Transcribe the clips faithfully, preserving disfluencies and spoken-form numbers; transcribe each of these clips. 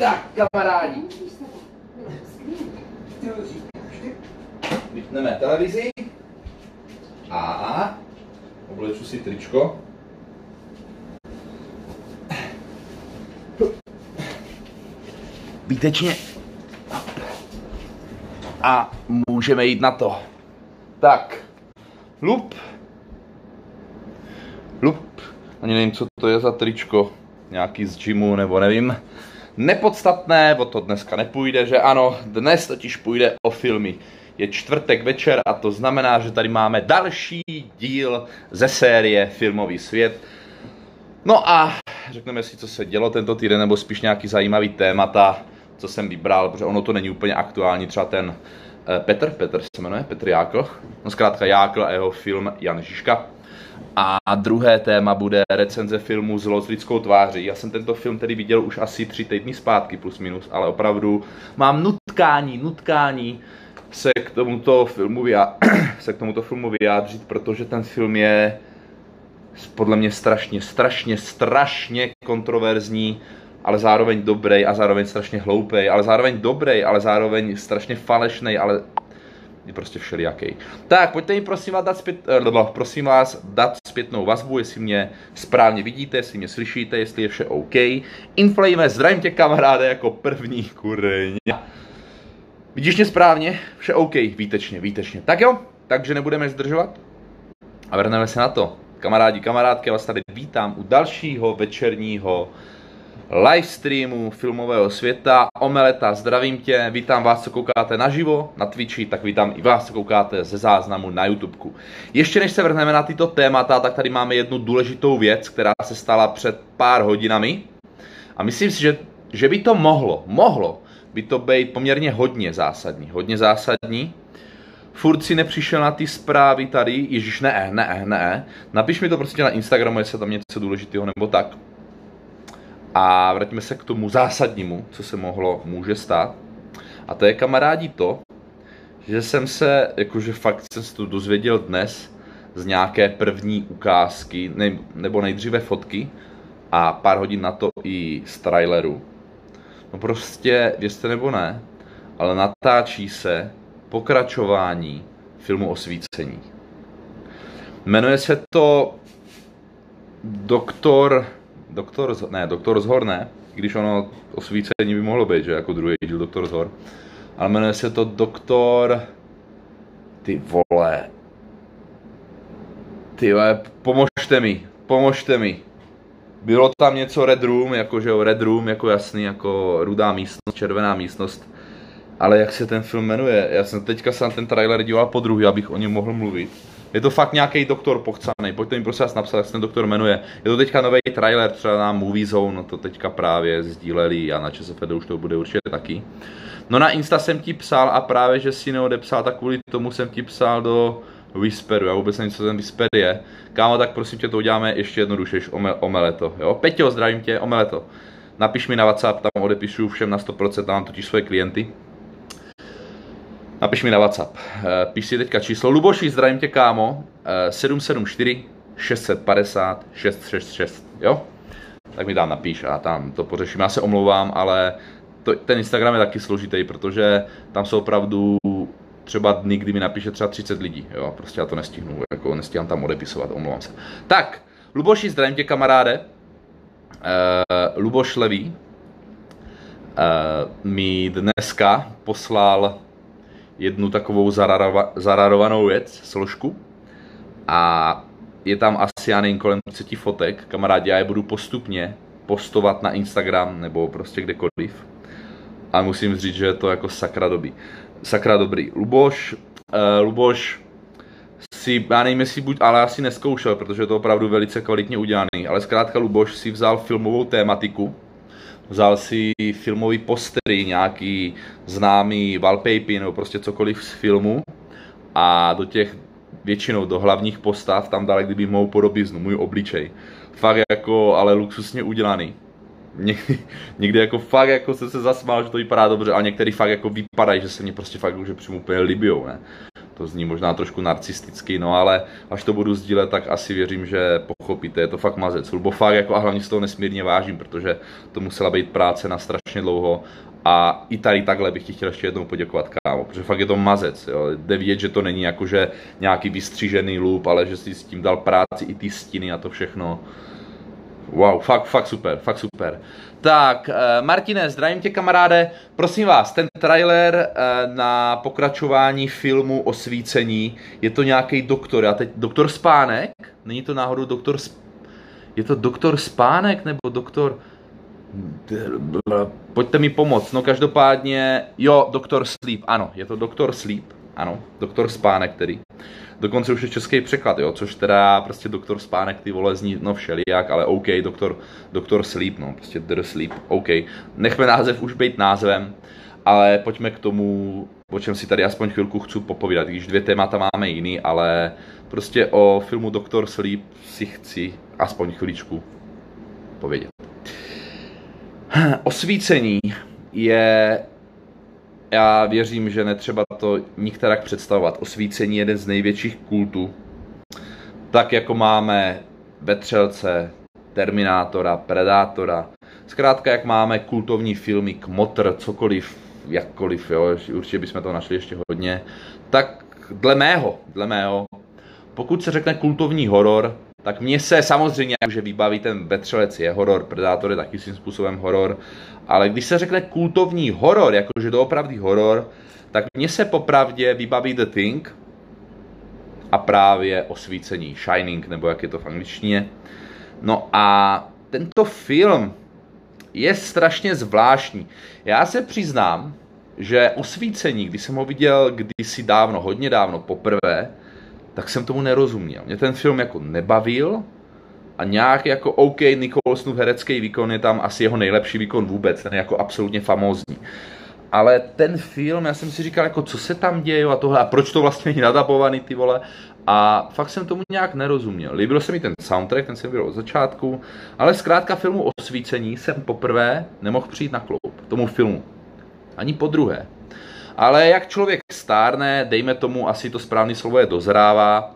Tak, kamarádi. Vypneme televizi a obleču si tričko. Výtečně. A můžeme jít na to. Tak. Lup. Lup. Ani nevím, co to je za tričko. Nějaký z gymu, nebo nevím. Nepodstatné, bo to dneska nepůjde, že ano. Dnes totiž půjde o filmy. Je čtvrtek večer a to znamená, že tady máme další díl ze série Filmový svět. No a řekneme si, co se dělo tento týden, nebo spíš nějaký zajímavý témata, co jsem vybral, protože ono to není úplně aktuální, třeba ten Petr, Petr se jmenuje, Petr Jákl, no zkrátka Jákl a jeho film Jan Žižka. A druhé téma bude recenze filmu Zlo s lidskou tváří. Já jsem tento film tedy viděl už asi tři týdny zpátky plus minus, ale opravdu mám nutkání, nutkání se k tomuto filmu, vyjá... se k tomuto filmu vyjádřit, protože ten film je podle mě strašně, strašně, strašně kontroverzní, ale zároveň dobrý a zároveň strašně hloupý, ale zároveň dobrý, ale zároveň strašně falešnej, ale je prostě všelijaký. Tak, pojďte mi prosím vás, dát zpět, eh, prosím vás dát zpětnou vazbu, jestli mě správně vidíte, jestli mě slyšíte, jestli je vše OK. Inflejme, zdravím tě kamaráde jako první kurň. Vidíš mě správně? Vše OK, výtečně, výtečně. Tak jo, takže nebudeme zdržovat a vrhneme se na to. Kamarádi, kamarádky, já vás tady vítám u dalšího večerního livestreamu filmového světa. Omeleta, zdravím tě, vítám vás, co koukáte naživo na Twitchi, tak vítám i vás, co koukáte ze záznamu na YouTubeku. Ještě než se vrhneme na tyto témata, tak tady máme jednu důležitou věc, která se stala před pár hodinami. A myslím si, že, že by to mohlo, mohlo by to být poměrně hodně zásadní, hodně zásadní. Furt si nepřišel na ty zprávy tady, ježiš, ne, ne, ne, napiš mi to prostě na Instagramu, jestli tam něco důležitého nebo tak. A vrátíme se k tomu zásadnímu, co se mohlo, může stát. A to je, kamarádi, to, že jsem se, jakože fakt jsem se to dozvěděl dnes z nějaké první ukázky, ne, nebo nejdříve fotky a pár hodin na to i z traileru. No prostě, věřte nebo ne, ale natáčí se pokračování filmu Osvícení. Jmenuje se to Doktor... Doktor z, ne, Doktor z hor ne, když ono Osvícení by mohlo být, že jako druhý díl Doktor z hor. Ale jmenuje se to Doktor... Ty vole... Ty vole, pomožte mi, pomožte mi. Bylo tam něco Red Room, jakože Red Room, jako jasný, jako rudá místnost, červená místnost. Ale jak se ten film jmenuje? Já jsem teďka se na ten trailer díval po druhý, abych o něm mohl mluvit. Je to fakt nějaký doktor pochcanej, pojďte mi prosím vás napsat, jak se ten doktor jmenuje. Je to teďka nový trailer, třeba na Movie Zone, to teďka právě sdíleli a na ČSFD už to bude určitě taky. No na Insta jsem ti psal a právě, že si neodepsal, tak kvůli tomu jsem ti psal do Whisperu, já vůbec nevím, co ten Whisper je. Kámo, tak prosím tě, to uděláme ještě jednoduše, omel, omeleto, jo. Peťo, zdravím tě, omeleto. Napiš mi na WhatsApp, tam odepíšu všem na sto procent, tam mám totiž svoje klienty. Napiš mi na WhatsApp, píš si teďka číslo. Luboši, zdravím tě kámo, sedm sedm čtyři šest set padesát šest šest šest, jo? Tak mi tam napíš a tam to pořeším. Já se omlouvám, ale to, ten Instagram je taky složitý, protože tam jsou opravdu třeba dny, kdy mi napíše třeba třicet lidí, jo? Prostě já to nestihnu, jako nestíhám tam odepisovat, omlouvám se. Tak, Luboši, zdravím tě kamaráde, uh, Luboš Levý uh, mi dneska poslal jednu takovou zararova, zararovanou věc, složku. A je tam asi, já nevím, kolem třicet fotek. Kamarádi, já je budu postupně postovat na Instagram nebo prostě kdekoliv. A musím říct, že je to jako sakra dobrý. Sakra dobrý. Luboš, uh, Luboš si, já nevím jestli buď, ale asi neskoušel, protože je to opravdu velice kvalitně udělaný. Ale zkrátka Luboš si vzal filmovou tématiku. Vzal si filmový postery, nějaký známý wallpaper nebo prostě cokoliv z filmu a do těch většinou do hlavních postav tam dal kdyby mou podobiznu, můj obličej. Fakt jako, ale luxusně udělaný. Někdy, někdy jako fakt jako jsem se zasmál, že to vypadá dobře, ale některý fakt jako vypadají, že se mě prostě fakt už přímo úplně libijou, ne? to zní možná trošku narcisticky, no ale až to budu sdílet, tak asi věřím, že pochopíte, je to fakt mazec. Lubo fakt jako, a hlavně si toho nesmírně vážím, protože to musela být práce na strašně dlouho a i tady takhle bych ti chtěl ještě jednou poděkovat, kámo, protože fakt je to mazec, jo. Jde vidět, že to není jakože nějaký vystřížený loop, ale že jsi s tím dal práci i ty stiny a to všechno. Wow, fakt, fakt super, fakt super. Tak, Martine, zdravím tě, kamaráde. Prosím vás, ten trailer na pokračování filmu Osvícení, je to nějaký doktor, já teď, doktor Spánek? Není to náhodou doktor Sp... Je to doktor Spánek, nebo doktor... Pojďte mi pomoct, no každopádně, jo, doktor Sleep, ano, je to doktor Sleep, ano, doktor Spánek tedy. Dokonce už je český překlad, jo, což teda prostě doktor Spánek, ty vole, zní, no všelijak, ale OK, doktor, doktor Sleep, no, prostě The Sleep, OK. Nechme název už být názvem, ale pojďme k tomu, o čem si tady aspoň chvilku chci popovídat, když dvě témata máme jiný, ale prostě o filmu Doktor Sleep si chci aspoň chvíličku povědět. Osvícení je... Já věřím, že netřeba to nikterak představovat. Osvícení je jeden z největších kultů. Tak jako máme Vetřelce, Terminátora, Predátora. Zkrátka, jak máme kultovní filmy, Kmotr, cokoliv, jakkoliv, jo, určitě bychom to našli ještě hodně. Tak dle mého, dle mého, pokud se řekne kultovní horor, tak mně se samozřejmě může vybaví ten Vetřelec je horor, Predátor je taky svým způsobem horor, ale když se řekne kultovní horor, jakože doopravdy horor, tak mně se popravdě vybaví The Thing a právě Osvícení, Shining, nebo jak je to v angličtině. No a tento film je strašně zvláštní. Já se přiznám, že Osvícení, když jsem ho viděl kdysi dávno, hodně dávno, poprvé, tak jsem tomu nerozuměl. Mě ten film jako nebavil a nějak jako OK, Nicholsonův herecký výkon je tam asi jeho nejlepší výkon vůbec, ten je jako absolutně famózní. Ale ten film, já jsem si říkal jako co se tam děje a tohle a proč to vlastně není nadabovaný ty vole a fakt jsem tomu nějak nerozuměl. Líbil se mi ten soundtrack, ten jsem byl od začátku, ale zkrátka filmu Osvícení jsem poprvé nemohl přijít na kloub tomu filmu, ani podruhé. Ale jak člověk stárne, dejme tomu, asi to správné slovo je dozrává,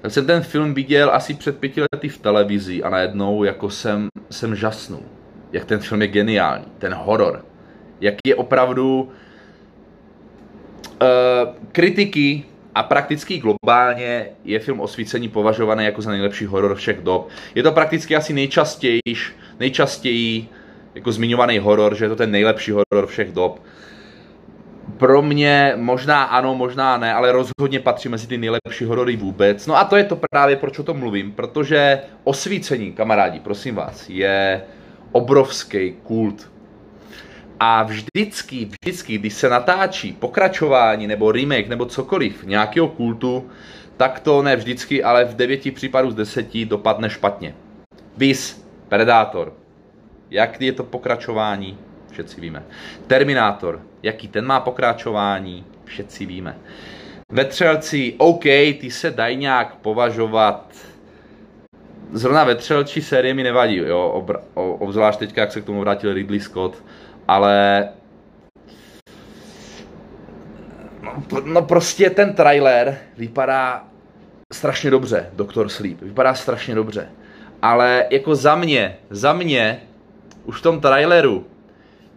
tak jsem ten film viděl asi před pěti lety v televizi a najednou jako jsem, jsem žasnul, jak ten film je geniální, ten horor, jak je opravdu uh, kritiky a prakticky globálně je film Osvícení považovaný jako za nejlepší horor všech dob. Je to prakticky asi nejčastěji, nejčastěji jako zmiňovaný horor, že je to ten nejlepší horor všech dob. Pro mě možná ano, možná ne, ale rozhodně patří mezi ty nejlepší horory vůbec. No a to je to právě, proč o tom mluvím, protože Osvícení, kamarádi, prosím vás, je obrovský kult. A vždycky, vždycky, když se natáčí pokračování nebo remake nebo cokoliv nějakého kultu, tak to ne vždycky, ale v devěti případů z deseti dopadne špatně. Viz, Predátor. Jak je to pokračování? Všetci víme. Terminátor, jaký ten má pokračování, všetci víme. Vetřelci, OK, ty se dají nějak považovat. Zrovna vetřelčí série mi nevadí, jo, obzvlášť teďka, jak se k tomu vrátil Ridley Scott, ale... No, no prostě ten trailer vypadá strašně dobře, Doktor Sleep, vypadá strašně dobře. Ale jako za mě, za mě, už v tom traileru,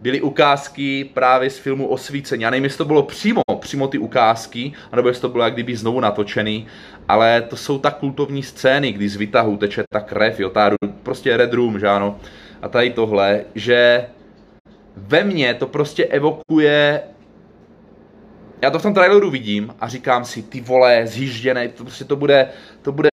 byly ukázky právě z filmu Osvícení. Já nevím, jestli to bylo přímo, přímo ty ukázky, anebo jestli to bylo jak kdyby znovu natočený, ale to jsou tak kultovní scény, kdy z výtahu teče ta krev, jo, ta, prostě Red Room, že ano, a tady tohle, že ve mně to prostě evokuje, já to v tom traileru vidím a říkám si, ty vole, zjížděnej, to prostě to bude, to bude,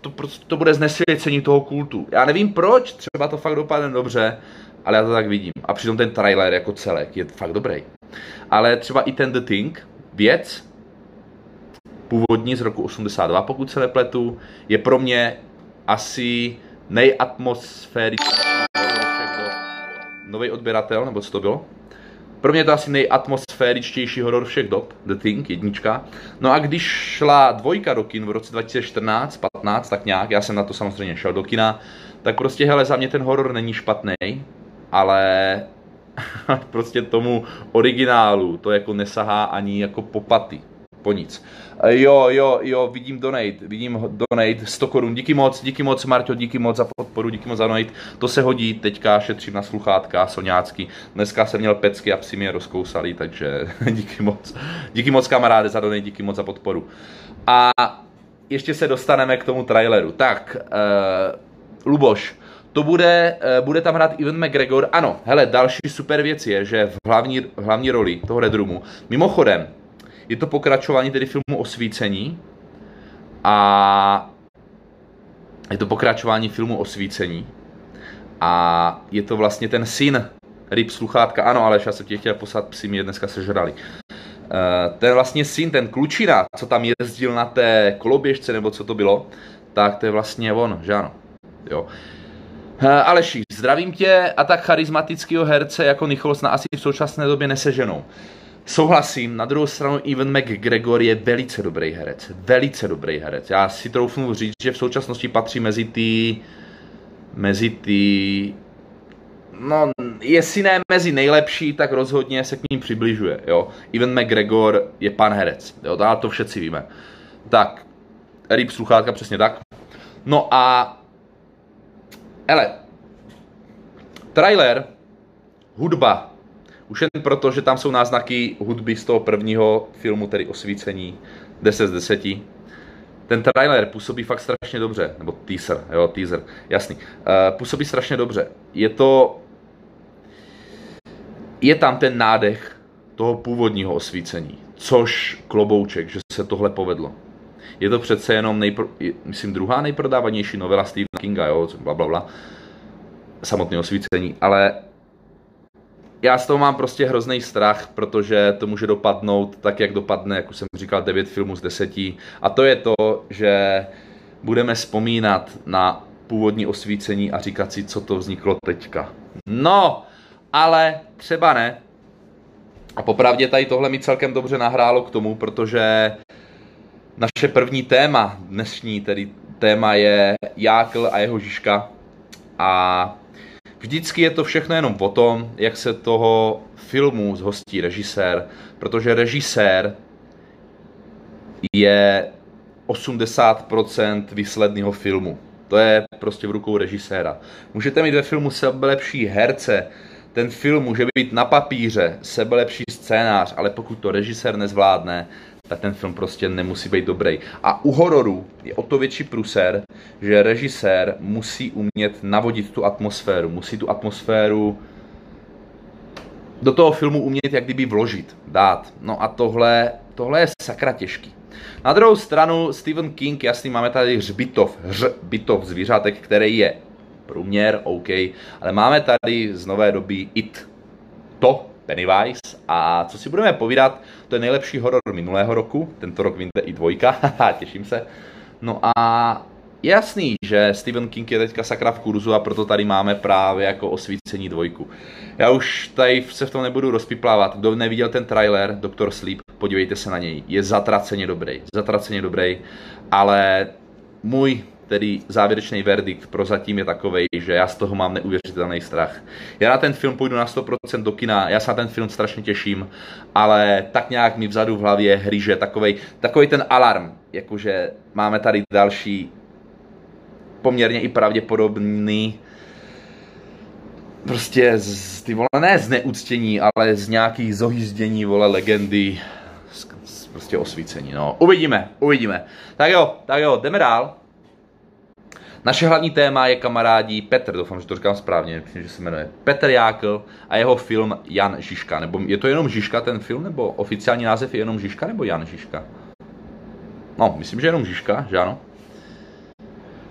to, to bude znesvěcení toho kultu. Já nevím proč, třeba to fakt dopadne dobře, ale já to tak vidím. A přitom ten trailer jako celek je fakt dobrý. Ale třeba i ten The Thing, věc, původní z roku osmdesát dva, pokud se nepletu, je pro mě asi nejatmosférický horor. Nový odběratel, nebo co to bylo? Pro mě je to asi nejatmosféričtější horor všech dob, The Thing, jednička. No a když šla dvojka do kin v roce dva tisíce čtrnáct patnáct, tak nějak, já jsem na to samozřejmě šel do kina, tak prostě hele, za mě ten horor není špatný. Ale prostě tomu originálu to jako nesahá ani jako popaty. po nic. Jo, jo, jo, vidím donate, vidím donate, sto korun, díky moc, díky moc, Marťo, díky moc za podporu, díky moc za donate, to se hodí, teďka šetřím na sluchátka soňácky, dneska jsem měl pecky a psi mě rozkousali, takže díky moc, díky moc kamaráde za donate, díky moc za podporu. A ještě se dostaneme k tomu traileru, tak, uh, Luboš, to bude, bude tam hrát Ewan McGregor. Ano, hele, další super věc je, že v hlavní, v hlavní roli toho Red Roomu, mimochodem, je to pokračování tedy filmu Osvícení a je to pokračování filmu Osvícení a je to vlastně ten syn ryb sluchátka, ano, ale já jsem tě chtěl poslat, psi mě dneska sežrali. Ten vlastně syn, ten klučina, co tam jezdil na té koloběžce, nebo co to bylo, tak to je vlastně on, že ano, jo. Aleši, zdravím tě, a tak charismatického herce jako Nicholsona asi v současné době neseženou. Souhlasím, na druhou stranu Ewan McGregor je velice dobrý herec, velice dobrý herec. Já si troufnu říct, že v současnosti patří mezi ty, mezi ty, no jestli ne mezi nejlepší, tak rozhodně se k ním přibližuje, jo. Ewan McGregor je pan herec, jo, to všetci víme. Tak, ryb sluchátka, přesně tak. No a hele, trailer, hudba, už jen proto, že tam jsou náznaky hudby z toho prvního filmu, tedy Osvícení, deset z deseti. Ten trailer působí fakt strašně dobře, nebo teaser, jo, teaser, jasný, působí strašně dobře. Je to, je tam ten nádech toho původního Osvícení, což klobouček, že se tohle povedlo. Je to přece jenom, nejpro, myslím, druhá nejprodávanější novela Stephena Kinga, jo, blablabla, bla, bla, samotného Osvícení, ale já z toho mám prostě hrozný strach, protože to může dopadnout tak, jak dopadne, jak už jsem říkal, devět filmů z deseti, a to je to, že budeme vzpomínat na původní Osvícení a říkat si, co to vzniklo teďka. No, ale třeba ne. A popravdě tady tohle mi celkem dobře nahrálo k tomu, protože naše první téma, dnešní tedy téma, je Jákl a jeho Žižka. A vždycky je to všechno jenom o tom, jak se toho filmu zhostí režisér, protože režisér je osmdesát procent výsledného filmu. To je prostě v rukou režiséra. Můžete mít ve filmu sebelepší herce, ten film může být na papíře sebelepší scénář, ale pokud to režisér nezvládne, tak ten film prostě nemusí být dobrý. A u hororu je o to větší průser, že režisér musí umět navodit tu atmosféru, musí tu atmosféru do toho filmu umět jak kdyby vložit, dát. No a tohle, tohle je sakra těžký. Na druhou stranu Stephen King, jasný, máme tady hřbitov, hřbitov zvířátek, který je průměr, OK, ale máme tady z nové doby It, to, Pennywise, a co si budeme povídat, to je nejlepší horor minulého roku, tento rok vyjde i dvojka, těším se. No a jasný, že Stephen King je teďka sakra v kurzu, a proto tady máme právě jako Osvícení dvojku. Já už tady se v tom nebudu rozpiplávat, kdo neviděl ten trailer, Doctor Sleep, podívejte se na něj, je zatraceně dobrý, zatraceně dobrý, ale můj tedy závěrečný verdikt prozatím je takovej, že já z toho mám neuvěřitelný strach. Já na ten film půjdu na sto procent do kina, já se na ten film strašně těším, ale tak nějak mi vzadu v hlavě hryže takovej, takovej ten alarm, jakože máme tady další poměrně i pravděpodobný prostě z, ty vole, ne z neúctění, ale z nějaký zohyzdění, vole, legendy, z, z prostě Osvícení, no. Uvidíme, uvidíme. Tak jo, tak jo, jdeme dál. Naše hlavní téma je, kamarádi, Petr, doufám, že to říkám správně, myslím, že se jmenuje Petr Jákl a jeho film Jan Žižka. Nebo je to jenom Žižka ten film, nebo oficiální název je jenom Žižka, nebo Jan Žižka? No, myslím, že jenom Žižka, že ano?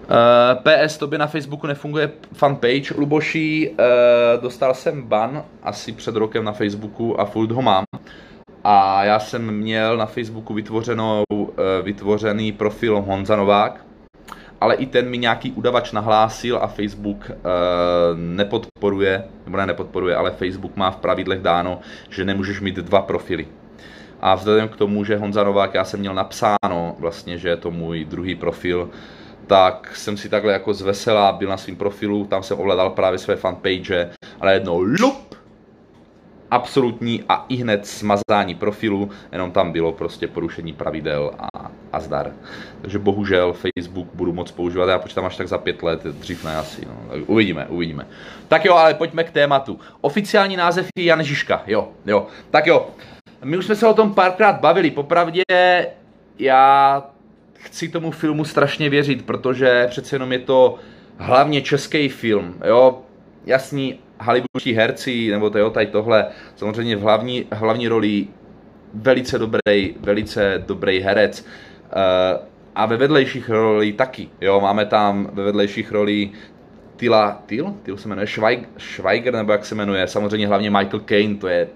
Uh, P S, tobě na Facebooku nefunguje fanpage. Luboši, uh, dostal jsem ban asi před rokem na Facebooku a furt ho mám. A já jsem měl na Facebooku vytvořenou, uh, vytvořený profil Honza Novák, ale i ten mi nějaký udavač nahlásil a Facebook e, nepodporuje, nebo ne nepodporuje, ale Facebook má v pravidlech dáno, že nemůžeš mít dva profily. A vzhledem k tomu, že Honza Novák, já jsem měl napsáno vlastně, že je to můj druhý profil, tak jsem si takhle jako zvesela byl na svém profilu, tam jsem ovládal právě své fanpage, ale jednou lup a absolutní a i hned smazání profilu, jenom tam bylo prostě porušení pravidel a, a zdar. Takže bohužel Facebook budu moc používat, já počítám až tak za pět let, dřív ne asi, no. Uvidíme, uvidíme. Tak jo, ale pojďme k tématu. Oficiální název je Jan Žižka, jo, jo, tak jo. My už jsme se o tom párkrát bavili, popravdě já chci tomu filmu strašně věřit, protože přece jenom je to hlavně český film, jo, jasný, hollywoodští herci, nebo to jo, tady tohle, samozřejmě v hlavní, hlavní roli velice dobrý, velice dobrý herec. Uh, a ve vedlejších rolí taky, jo, máme tam ve vedlejších rolí Tyla, Tyl? Tyl se jmenuje, Schweig, Schweiger, nebo jak se jmenuje, samozřejmě hlavně Michael Caine, to je,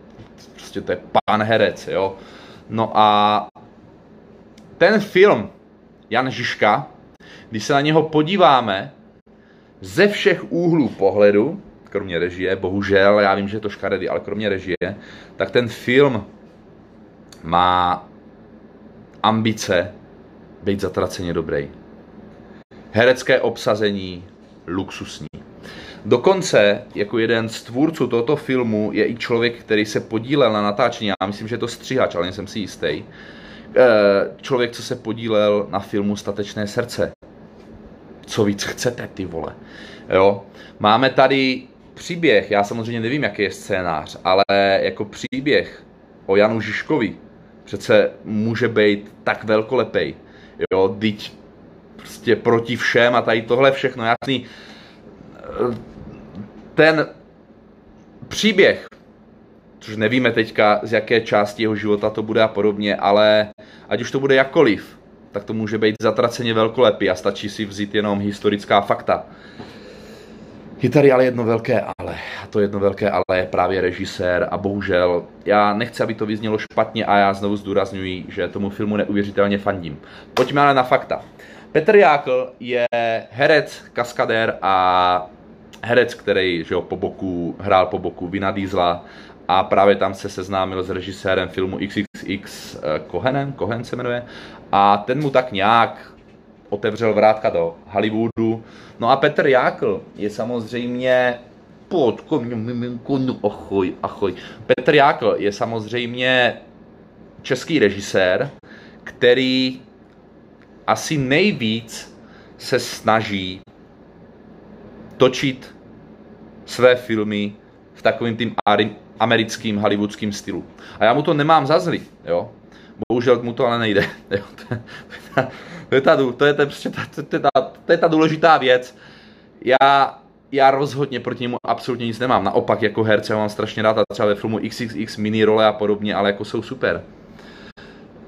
prostě to je pán herec, jo. No a ten film Jan Žižka, když se na něho podíváme ze všech úhlů pohledu, kromě režie, bohužel, já vím, že je to škaredý, ale kromě režie, tak ten film má ambice být zatraceně dobrý. Herecké obsazení luxusní. Dokonce, jako jeden z tvůrců tohoto filmu, je i člověk, který se podílel na natáčení, já myslím, že je to střihač, ale nejsem si jistý, člověk, co se podílel na filmu Statečné srdce. Co víc chcete, ty vole. Jo? Máme tady příběh, já samozřejmě nevím, jaký je scénář, ale jako příběh o Janu Žižkovi přece může být tak velkolepej. Jo, teď prostě proti všem a tady tohle všechno. Jasný, ten příběh, což nevíme teďka, z jaké části jeho života to bude a podobně, ale ať už to bude jakkoliv, tak to může být zatraceně velkolepý a stačí si vzít jenom historická fakta. Je tady ale jedno velké ale. A to jedno velké ale je právě režisér a bohužel, já nechci, aby to vyznělo špatně a já znovu zdůrazňuji, že tomu filmu neuvěřitelně fandím. Pojďme ale na fakta. Petr Jákl je herec, kaskadér a herec, který že jo, po boku, hrál po boku Vina Diesla a právě tam se seznámil s režisérem filmu iks iks iks Cohenem, Cohen se jmenuje, a ten mu tak nějak otevřel vrátka do Hollywoodu. No a Petr Jákl je samozřejmě... Achoj, achoj. Petr Jákl je samozřejmě český režisér, který asi nejvíc se snaží točit své filmy v takovým tím americkým, hollywoodským stylu. A já mu to nemám za zlý, jo. Bohužel mu to ale nejde. Jo? To, je ta, to, je ta, to, je ta, to je ta důležitá věc. Já, já rozhodně proti němu absolutně nic nemám. Naopak jako herce mám strašně rád a třeba ve filmu iks iks iks mini role a podobně, ale jako jsou super.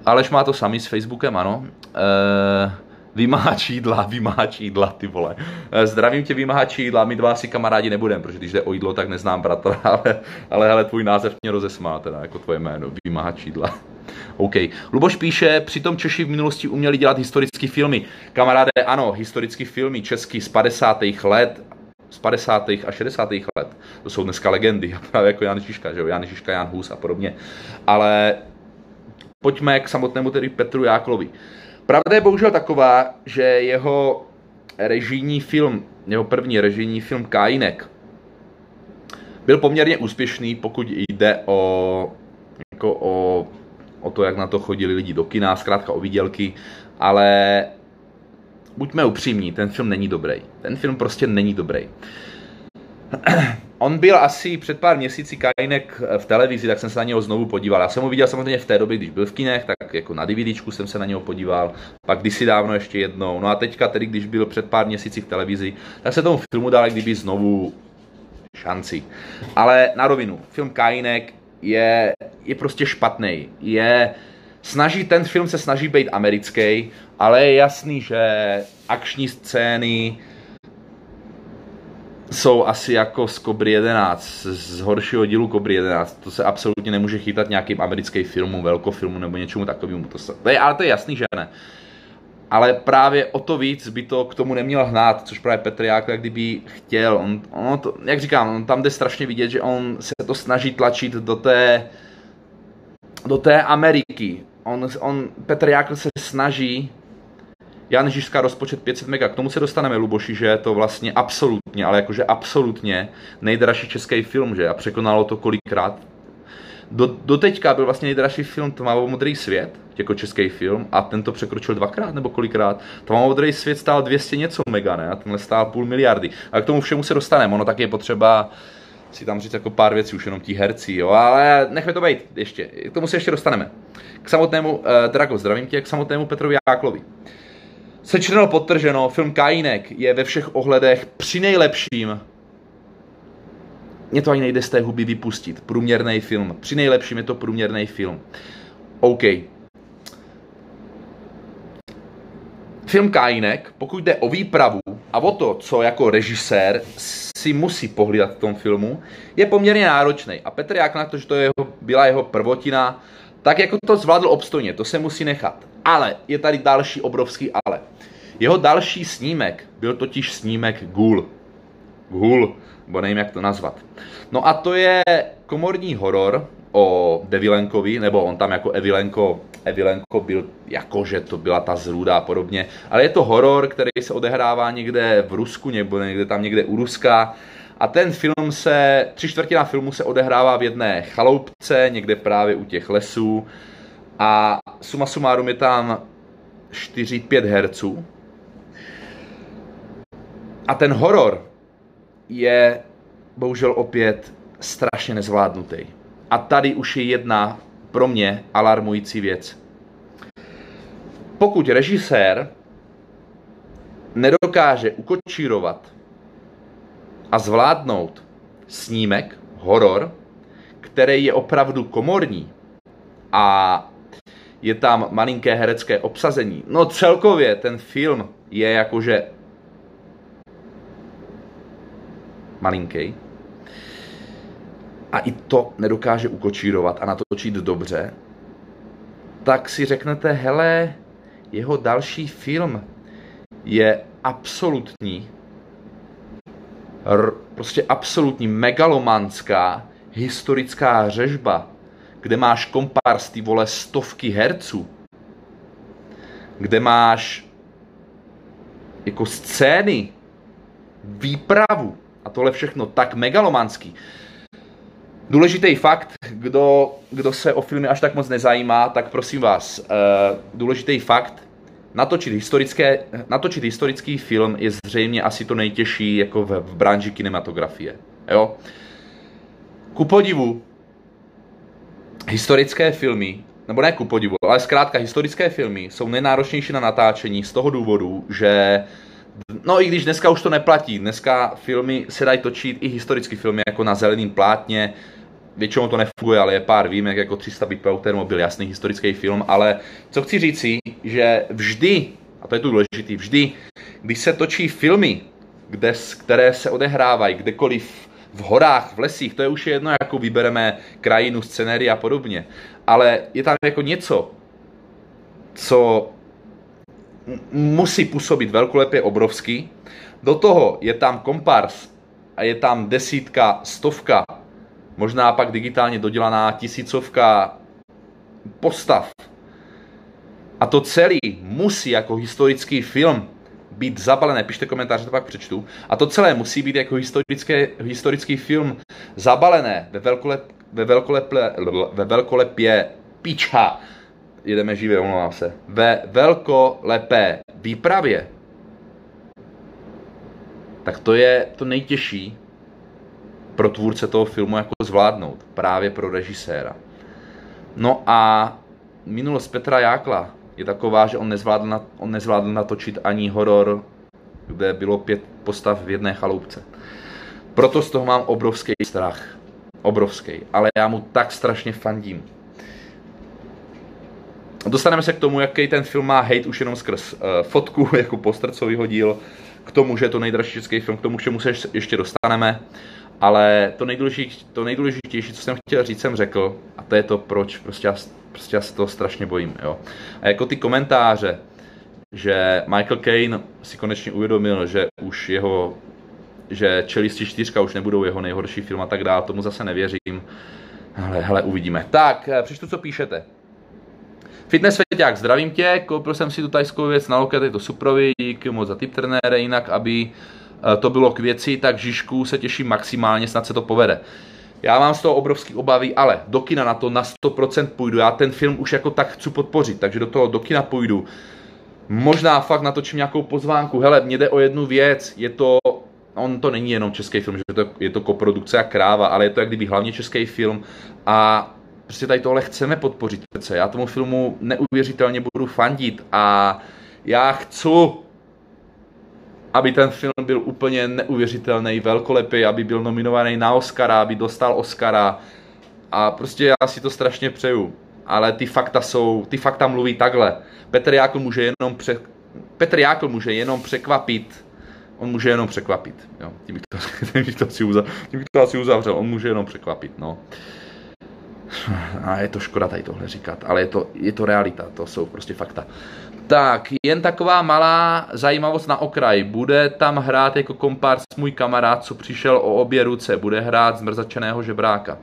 Aleš má to samý s Facebookem, ano. E, vymahač jídla, vymahač jídla, ty vole. E, zdravím tě, vymahač jídla, my dva asi kamarádi nebudeme, protože když jde o jídlo, tak neznám bratra, ale, ale hele, tvůj název mě rozesmá, teda jako tvoje jméno, vymahač jídla. OK. Luboš píše, přitom Češi v minulosti uměli dělat historické filmy. Kamaráde, ano, historické filmy český z padesátých let, z padesátých a šedesátých let. To jsou dneska legendy, právě jako Jan Žižka, že jo, Jan Žižka, Jan Hus a podobně. Ale pojďme k samotnému tedy Petru Jáklovi. Pravda je bohužel taková, že jeho režijní film, jeho první režijní film Kajínek byl poměrně úspěšný, pokud jde o jako o o to, jak na to chodili lidi do kina, zkrátka o výdělky, ale buďme upřímní, ten film není dobrý. Ten film prostě není dobrý. On byl asi před pár měsíci Kajínek v televizi, tak jsem se na něho znovu podíval. Já jsem ho viděl samozřejmě v té době, když byl v kinech, tak jako na DVDčku jsem se na něho podíval, pak kdysi dávno ještě jednou. No a teďka tedy, když byl před pár měsíci v televizi, tak se tomu filmu dal kdyby znovu šanci. Ale na rovinu, film Kajínek Je, je prostě špatný. Je, snaží, ten film se snaží být americký, ale je jasný, že akční scény jsou asi jako z Kobry jedenáct, z horšího dílu Kobry jedenáct. To se absolutně nemůže chytat nějakým americkým filmům, velkofilmu nebo něčemu takovému. To se, to je, ale to je jasný, že ne. Ale právě o to víc by to k tomu neměl hnát, což právě Petr Jákl, kdyby chtěl. On, on to, jak říkám, on tam jde strašně vidět, že on se to snaží tlačit do té, do té Ameriky. On, on, Petr Jákl se snaží, Jan Žižka rozpočet pět set mega, k tomu se dostaneme, Luboši, že je to vlastně absolutně, ale jakože absolutně nejdražší český film, že? A překonalo to kolikrát. Do, doteďka byl vlastně nejdražší film Tmavomodrý svět, jako český film, a ten to překročil dvakrát nebo kolikrát. Tmavomodrý svět stál dvě stě něco mega, ne? A tenhle stál půl miliardy. A k tomu všemu se dostaneme, ono tak je potřeba si tam říct jako pár věcí, už jenom ti herci, jo, ale nechme to být ještě, k tomu se ještě dostaneme. K samotnému, eh, Drago, zdravím tě, k samotnému Petrovi Jáklovi. Sečteno, podtrženo, film Kajínek je ve všech ohledech při nejlepším, mě to ani nejde z té huby vypustit, průměrný film, při nejlepším je to průměrný film. OK. Film Kajínek, pokud jde o výpravu a o to, co jako režisér si musí pohlídat v tom filmu, je poměrně náročný. A Petr Jákl, na to, že to jeho, byla jeho prvotina, tak jako to zvládl obstojně, to se musí nechat. Ale je tady další obrovský ale. Jeho další snímek byl totiž snímek Ghoul. Ghoul, nebo nevím, jak to nazvat. No a to je komorní horor o Devilenkovi, nebo on tam jako Evilenko, Evilenko byl, jakože to byla ta zrůda a podobně, ale je to horor, který se odehrává někde v Rusku, nebo někde tam někde u Ruska. A ten film se, tři čtvrtina filmu se odehrává v jedné chaloupce, někde právě u těch lesů. A suma sumárum je tam čtyři pět herců. A ten horor je bohužel opět strašně nezvládnutý. A tady už je jedna pro mě alarmující věc. Pokud režisér nedokáže ukočírovat a zvládnout snímek, horor, který je opravdu komorní a je tam malinké herecké obsazení. No celkově ten film je jakože malinký. A i to nedokáže ukočírovat a natočit dobře, tak si řeknete, hele, jeho další film je absolutní, r- prostě absolutní megalomanská historická řežba, kde máš kompárs, ty vole, stovky herců, kde máš jako scény, výpravu a tohle všechno tak megalomanský. Důležitý fakt, kdo, kdo se o filmy až tak moc nezajímá, tak prosím vás, důležitý fakt, natočit, historické, natočit historický film je zřejmě asi to nejtěžší jako v, v branži kinematografie. Jo? Ku podivu, historické filmy, nebo ne ku podivu, ale zkrátka historické filmy jsou nejnáročnější na natáčení z toho důvodu, že no i když dneska už to neplatí, dneska filmy se dají točit i historické filmy jako na zeleným plátně, většinou to nefunguje, ale je pár výjimek, jako tři sta bitv u Termobil, jasný historický film, ale co chci říct si, že vždy, a to je tu důležitý, vždy, když se točí filmy, kde, které se odehrávají kdekoliv v horách, v lesích, to je už jedno, jako vybereme krajinu, scenérii a podobně, ale je tam jako něco, co musí působit velkolepě obrovský. Do toho je tam kompars a je tam desítka, stovka, možná pak digitálně dodělaná tisícovka postav. A to celý musí jako historický film být zabalené, pište komentáře, to pak přečtu. A to celé musí být jako historické, historický film zabalené ve, velkolep, ve, velkoleple, ve velkolepě piča. Jedeme živě, omlouvám se. Ve velkolepé výpravě. Tak to je to nejtěžší pro tvůrce toho filmu jako zvládnout. Právě pro režiséra. No a minulost Petra Jákla je taková, že on nezvládl, na, on nezvládl natočit ani horor, kde bylo pět postav v jedné chaloupce. Proto z toho mám obrovský strach. Obrovský. Ale já mu tak strašně fandím. Dostaneme se k tomu, jaký ten film má hate už jenom skrz uh, fotku, jako poster, co vyhodil, k tomu, že je to nejdražší český film, k tomu, k čemu se ještě dostaneme. Ale to nejdůležitější, to nejdůležitější, co jsem chtěl říct, jsem řekl, a to je to, proč prostě já, prostě já se toho strašně bojím. Jo. A jako ty komentáře, že Michael Caine si konečně uvědomil, že už jeho, že Čelisti čtyřka už nebudou jeho nejhorší film a tak dále, tomu zase nevěřím. Ale hele, uvidíme. Tak, přečtu, co píšete. Fitness Feťák, zdravím tě, koupil jsem si tu tajskou věc na loket, je to suprový, díky moc za tip, trenére, jinak, aby to bylo k věci, tak Žižku se těším maximálně, snad se to povede. Já mám z toho obrovský obavy, ale do kina na to na sto procent půjdu. Já ten film už jako tak chci podpořit, takže do toho do kina půjdu. Možná fakt natočím nějakou pozvánku. Hele, mně jde o jednu věc, je to, on to není jenom český film, že to, je to koprodukce a kráva, ale je to jak kdyby hlavně český film a prostě tady tohle chceme podpořit. Já tomu filmu neuvěřitelně budu fandit a já chci, aby ten film byl úplně neuvěřitelný, velkolepý, aby byl nominovaný na Oscara, aby dostal Oscara a prostě já si to strašně přeju. Ale ty fakta jsou, ty fakta mluví takhle. Petr Jákl může jenom, pře... Petr Jákl může jenom překvapit, on může jenom překvapit, jo, tím bych to, tím bych to, asi, uzavřel. Tím bych to asi uzavřel, on může jenom překvapit, no. A je to škoda tady tohle říkat, ale je to, je to realita, to jsou prostě fakta. Tak, jen taková malá zajímavost na okraj. Bude tam hrát jako kompárs můj kamarád, co přišel o obě ruce. Bude hrát zmrzačeného žebráka.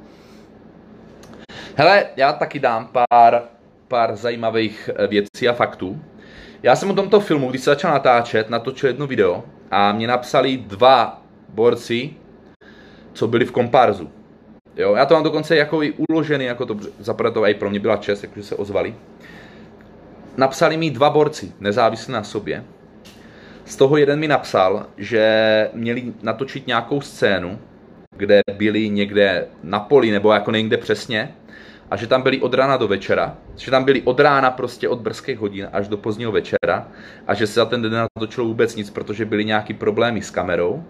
Hele, já taky dám pár, pár zajímavých věcí a faktů. Já jsem o tomto filmu, když se začal natáčet, natočil jedno video a mě napsali dva borci, co byli v komparzu. Jo, já to mám dokonce jako i uložený, jako to zapravo i pro mě byla čest, jakože se ozvali. Napsali mi dva borci, nezávislí na sobě. Z toho jeden mi napsal, že měli natočit nějakou scénu, kde byli někde na poli, nebo jako někde přesně, a že tam byli od rána do večera. Že tam byli od rána prostě od brzkých hodin až do pozdního večera a že se za ten den natočilo vůbec nic, protože byly nějaký problémy s kamerou.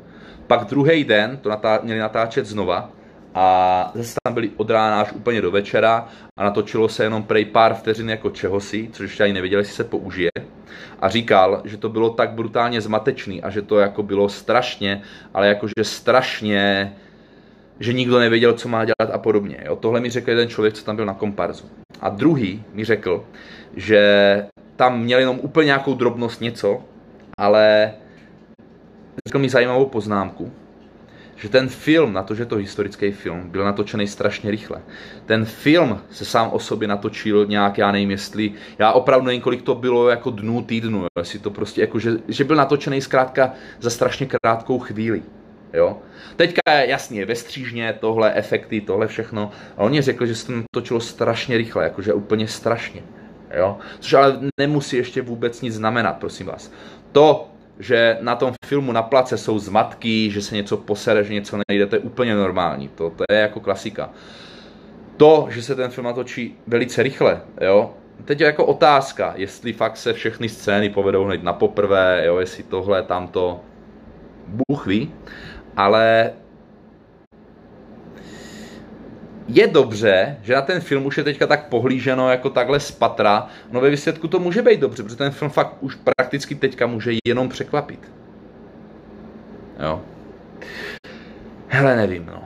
Pak druhý den to natá- měli natáčet znova a zase tam byli od rána až úplně do večera a natočilo se jenom prej pár vteřin jako čehosi, což ještě ani nevěděli, jestli se použije. A říkal, že to bylo tak brutálně zmatečný a že to jako bylo strašně, ale jakože strašně, že nikdo nevěděl, co má dělat a podobně. Jo, tohle mi řekl jeden člověk, co tam byl na komparzu. A druhý mi řekl, že tam měl jenom úplně nějakou drobnost něco, ale řekl mi zajímavou poznámku, že ten film, na to, že to historický film, byl natočený strašně rychle. Ten film se sám o sobě natočil nějak, já nevím, jestli, já opravdu nevím, kolik to bylo jako dnů, týdnů, jestli to prostě, jako, že, že byl natočený zkrátka za strašně krátkou chvíli. Jo? Teďka jasně, ve střížně, tohle, efekty, tohle všechno. A on mi řekl, že se to natočilo strašně rychle, jakože úplně strašně. Jo? Což ale nemusí ještě vůbec nic znamenat, prosím vás. To, že na tom filmu na place jsou zmatky, že se něco posere, že něco nejde, to je úplně normální. To, to je jako klasika. To, že se ten film natočí velice rychle, jo? Teď je jako otázka, jestli fakt se všechny scény povedou hned na poprvé, jo? Jestli tohle, tamto, Bůh ví. Ale je dobře, že na ten film už je teďka tak pohlíženo jako takhle z patra. No ve výsledku to může být dobře, protože ten film fakt už prakticky teďka může jenom překvapit. Jo. Hele, nevím, no.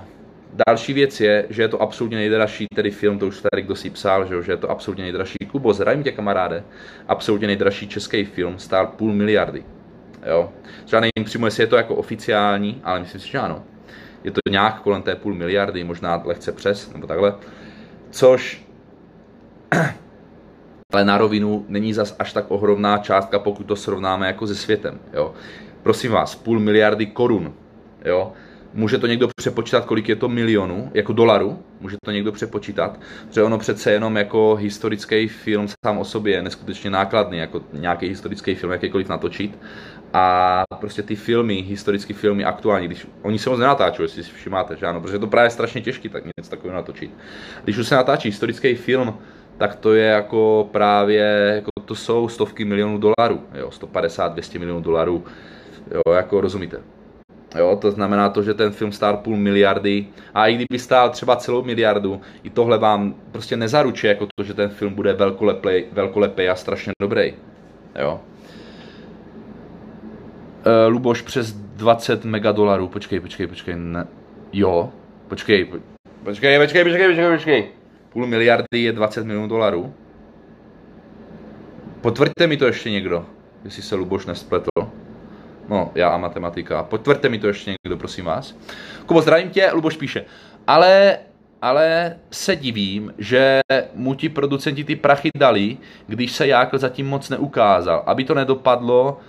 Další věc je, že je to absolutně nejdražší, tedy film, to už tady kdo si psal, že, jo, že je to absolutně nejdražší. Kubo, zdravím tě, kamaráde. Absolutně nejdražší český film, stál půl miliardy. Jo. Třeba nevím přímo, jestli je to jako oficiální, ale myslím si, že ano. Je to nějak kolem té půl miliardy, možná lehce přes, nebo takhle. Což, ale na rovinu, není zas až tak ohromná částka, pokud to srovnáme jako se světem. Jo. Prosím vás, půl miliardy korun. Jo. Může to někdo přepočítat, kolik je to milionů, jako dolarů, může to někdo přepočítat, protože ono přece jenom jako historický film sám o sobě je neskutečně nákladný, jako nějaký historický film, jakýkoliv natočit. A prostě ty filmy, historické filmy aktuální, když oni se moc nenatáčují, jestli si všimáte, že ano, protože je to právě strašně těžké tak něco takového natočit. Když už se natáčí historický film, tak to je jako právě, jako to jsou stovky milionů dolarů, jo, sto padesát, dvě stě milionů dolarů, jo, jako rozumíte. Jo, to znamená to, že ten film stál půl miliardy a i kdyby stál třeba celou miliardu, i tohle vám prostě nezaručí jako to, že ten film bude velkolepej, velkolepej a strašně dobrý. Jo. E, Luboš přes dvacet megadolarů, počkej, počkej, počkej, ne. Jo, počkej, po, počkej, počkej, počkej, počkej, počkej. Půl miliardy je dvacet milionů dolarů. Potvrďte mi to ještě někdo, jestli se Luboš nespletl. No, já a matematika. Potvrďte mi to ještě někdo, prosím vás. Kubo, zdravím tě, Luboš píše. Ale, ale se divím, že mu ti producenti ty prachy dali, když se Jákl zatím moc neukázal. Aby to nedopadlo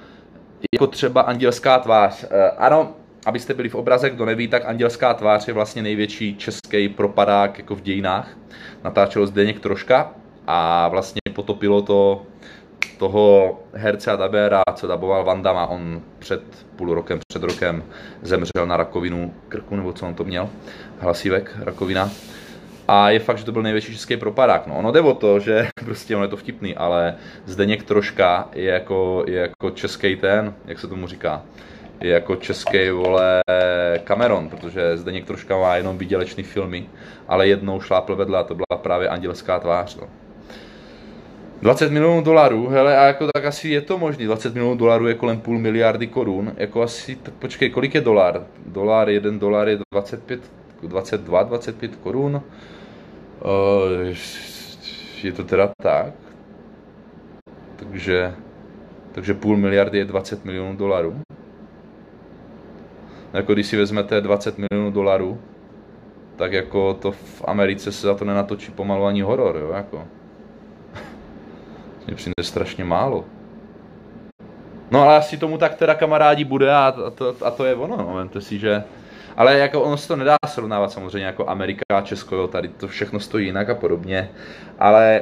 jako třeba Andělská tvář. E, ano, abyste byli v obraze, kdo neví, tak Andělská tvář je vlastně největší český propadák jako v dějinách. Natáčelo Zdeněk Troška a vlastně potopilo to toho herce a dabéra, co daboval Van Damme, on před půl rokem, před rokem zemřel na rakovinu krku, nebo co on to měl, hlasivek, rakovina. A je fakt, že to byl největší český propadák. No, ono jde o to, že prostě ono je to vtipný, ale Zdeněk Troška je jako, je jako český ten, jak se tomu říká, je jako český, vole, Cameron, protože Zdeněk Troška má jenom výdělečný filmy, ale jednou šlápl vedle a to byla právě Andělská tvář. No. dvacet milionů dolarů, hele, a jako tak asi je to možný, dvacet milionů dolarů je kolem půl miliardy korun, jako asi, tak počkej, kolik je dolar? Dolar, jeden dolar je dvacet pět, dvacet dva, dvacet pět korun, je to teda tak, takže, takže půl miliardy je dvacet milionů dolarů, jako když si vezmete dvacet milionů dolarů, tak jako to v Americe se za to nenatočí pomalu ani horor, jo, jako. Mně přijde strašně málo. No ale asi tomu tak teda, kamarádi, bude a to, a to je ono, no, vemte si, že... Ale jako ono se to nedá srovnávat samozřejmě jako Amerika a Česko, jo, tady to všechno stojí jinak a podobně. Ale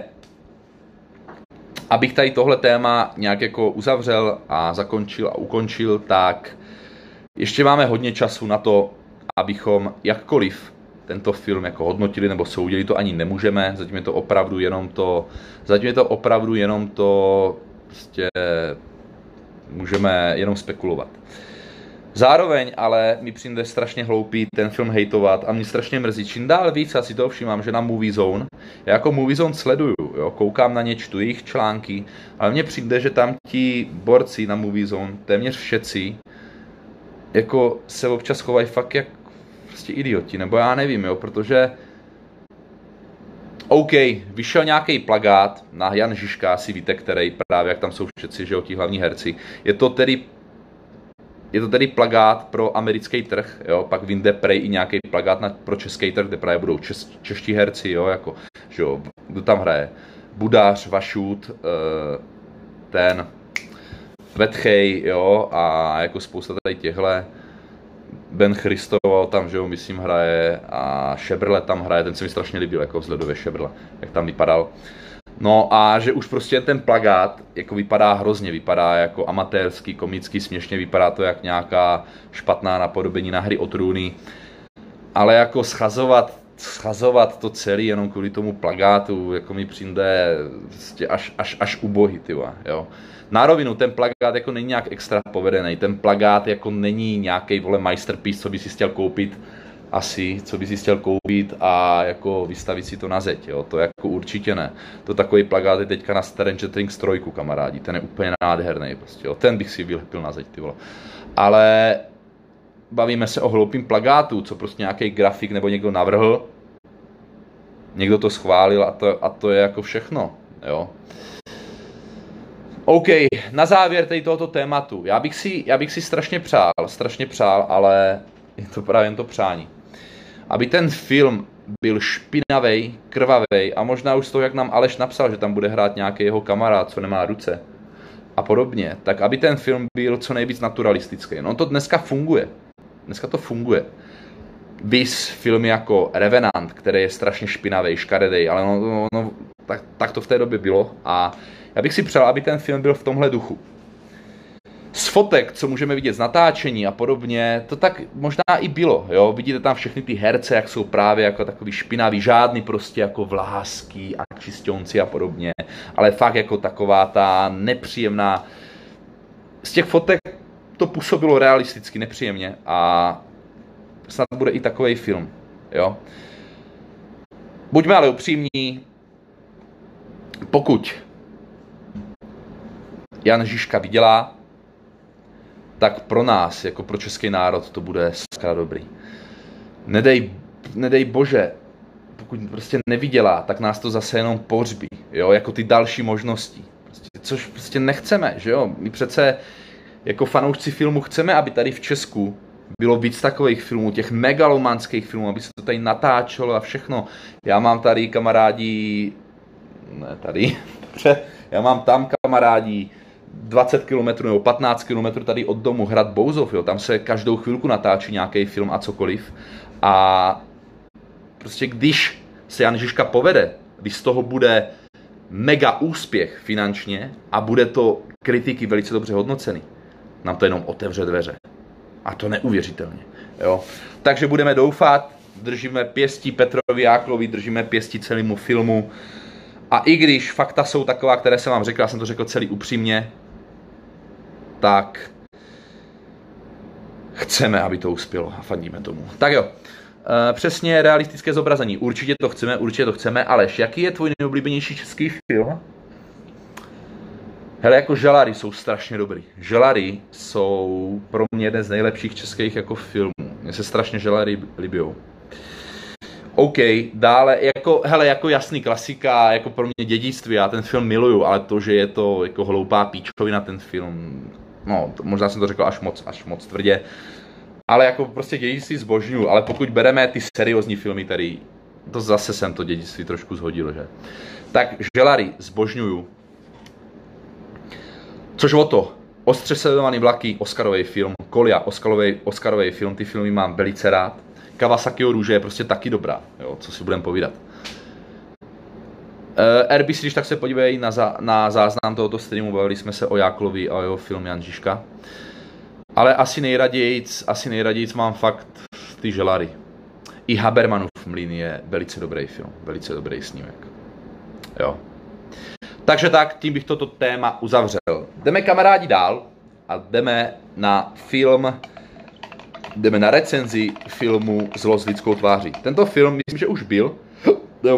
abych tady tohle téma nějak jako uzavřel a zakončil a ukončil, tak ještě máme hodně času na to, abychom jakkoliv tento film jako hodnotili nebo soudili, to ani nemůžeme, zatím je to opravdu jenom to, zatím je to opravdu jenom to, prostě můžeme jenom spekulovat. Zároveň ale mi přijde strašně hloupý ten film hejtovat a mě strašně mrzí, čím dál víc, asi toho všímám, že na Movie Zone, já jako Movie Zone sleduju, jo, koukám na ně, čtu jejich články, ale mně přijde, že tam ti borci na Movie Zone, téměř všetci, jako se občas chovají fakt jak prostě idioti, nebo já nevím, jo, protože OK, vyšel nějaký plakát na Jan Žižka, asi víte, který právě, jak tam jsou všetci, že jo, ti hlavní herci. Je to tedy je to tedy plakát pro americký trh, jo, pak vyjde prej i nějaký plakát na, pro český trh, kde právě budou čes, čeští herci, jo, jako, že jo, kdo tam hraje? Budář, Vašut, ten Vetchej, jo, a jako spousta tady těhle. Ben Christoval tam, že jo, myslím, hraje a Šebrle tam hraje, ten se mi strašně líbil, jako vzhledově Šebrle, jak tam vypadal. No a že už prostě ten plakát jako vypadá hrozně, vypadá jako amatérský, komický, směšně, vypadá to jak nějaká špatná napodobení na Hry o trůny. Ale jako schazovat, schazovat to celé jenom kvůli tomu plakátu, jako mi přijde prostě až, až, až ubohý, tyva, jo. Na rovinu, ten plakát jako není nějak extra povedený, ten plakát jako není nějaký, vole, masterpiece, co by si chtěl koupit, asi, co by si chtěl koupit a jako vystavit si to na zeď, jo, to jako určitě ne. To takový plakát je teďka na Stranger Things tři, kamarádi, ten je úplně nádherný prostě, jo, ten bych si vylepil na zeď, ty vole. Ale bavíme se o hloupým plakátu, co prostě nějaký grafik nebo někdo navrhl, někdo to schválil a to, a to je jako všechno, jo. OK, na závěr tady tohoto tématu. Já bych si, já bych si strašně přál, strašně přál, ale je to právě jen to přání. Aby ten film byl špinavej, krvavej a možná už z toho, jak nám Aleš napsal, že tam bude hrát nějaký jeho kamarád, co nemá ruce a podobně, tak aby ten film byl co nejvíc naturalistický. No to dneska funguje. Dneska to funguje. Vys film jako Revenant, který je strašně špinavý, škaredej, ale no, no, no, tak, tak to v té době bylo a já bych si přál, aby ten film byl v tomhle duchu. Z fotek, co můžeme vidět z natáčení a podobně, to tak možná i bylo, jo. Vidíte tam všechny ty herce, jak jsou právě jako takový špinavý, žádný prostě jako vláský a čistionci a podobně, ale fakt jako taková ta nepříjemná... Z těch fotek to působilo realisticky, nepříjemně a snad bude i takový film, jo. Buďme ale upřímní, pokud Jan Žižka vydělá, tak pro nás, jako pro český národ, to bude sakra dobrý. Nedej, nedej bože, pokud prostě nevydělá, tak nás to zase jenom pohřbí, jo, jako ty další možnosti, prostě, což prostě nechceme, že jo, my přece jako fanoušci filmu chceme, aby tady v Česku bylo víc takových filmů, těch megalomanských filmů, aby se to tady natáčelo a všechno. Já mám tady kamarádi, ne tady, já mám tam kamarádi, dvacet kilometrů nebo patnáct kilometrů tady od domu Hrad Bouzov, jo, tam se každou chvilku natáčí nějaký film a cokoliv. A prostě když se Jan Žižka povede, když z toho bude mega úspěch finančně a bude to kritiky velice dobře hodnocený, nám to jenom otevře dveře. A to neuvěřitelně. Jo. Takže budeme doufat, držíme pěstí Petrovi Jáklovi, držíme pěstí celému filmu. A i když fakta jsou taková, které jsem vám řekl, já jsem to řekl celý upřímně, tak chceme, aby to uspělo a fandíme tomu. Tak jo, e, přesně realistické zobrazení. Určitě to chceme, určitě to chceme. Aleš, jaký je tvůj nejoblíbenější český film? Hele, jako Želary jsou strašně dobrý. Želary jsou pro mě jeden z nejlepších českých jako filmů. Mně se strašně Želary líbijou. OK, dále, jako, hele, jako jasný klasika, jako pro mě Dědictví, já ten film miluju, ale to, že je to jako hloupá píčovina ten film, no, to, možná jsem to řekl až moc, až moc tvrdě, ale jako prostě Dědictví zbožňuju, ale pokud bereme ty seriózní filmy, tady, to zase jsem to Dědictví trošku zhodil, že? Tak Želary zbožňuju. Což o to, ostře sledovaný vlaky, Oscarový film, Kolia, Oscarový, Oscarový film, ty filmy mám velice rád. Kawasakiho Růže je prostě taky dobrá, jo, co si budeme povídat. E, R B C, když tak se podívej na, za, na záznam tohoto streamu, bavili jsme se o Jáklovi a o jeho film Jan Žižka. Ale asi nejradějíc, asi nejradějíc mám fakt ty Želary. I Habermanův mlín je velice dobrý film, velice dobrý snímek. Jo. Takže tak, tím bych toto téma uzavřel. Jdeme, kamarádi, dál a jdeme na film, jdeme na recenzi filmu Zlo s lidskou tváří. Tento film, myslím, že už byl,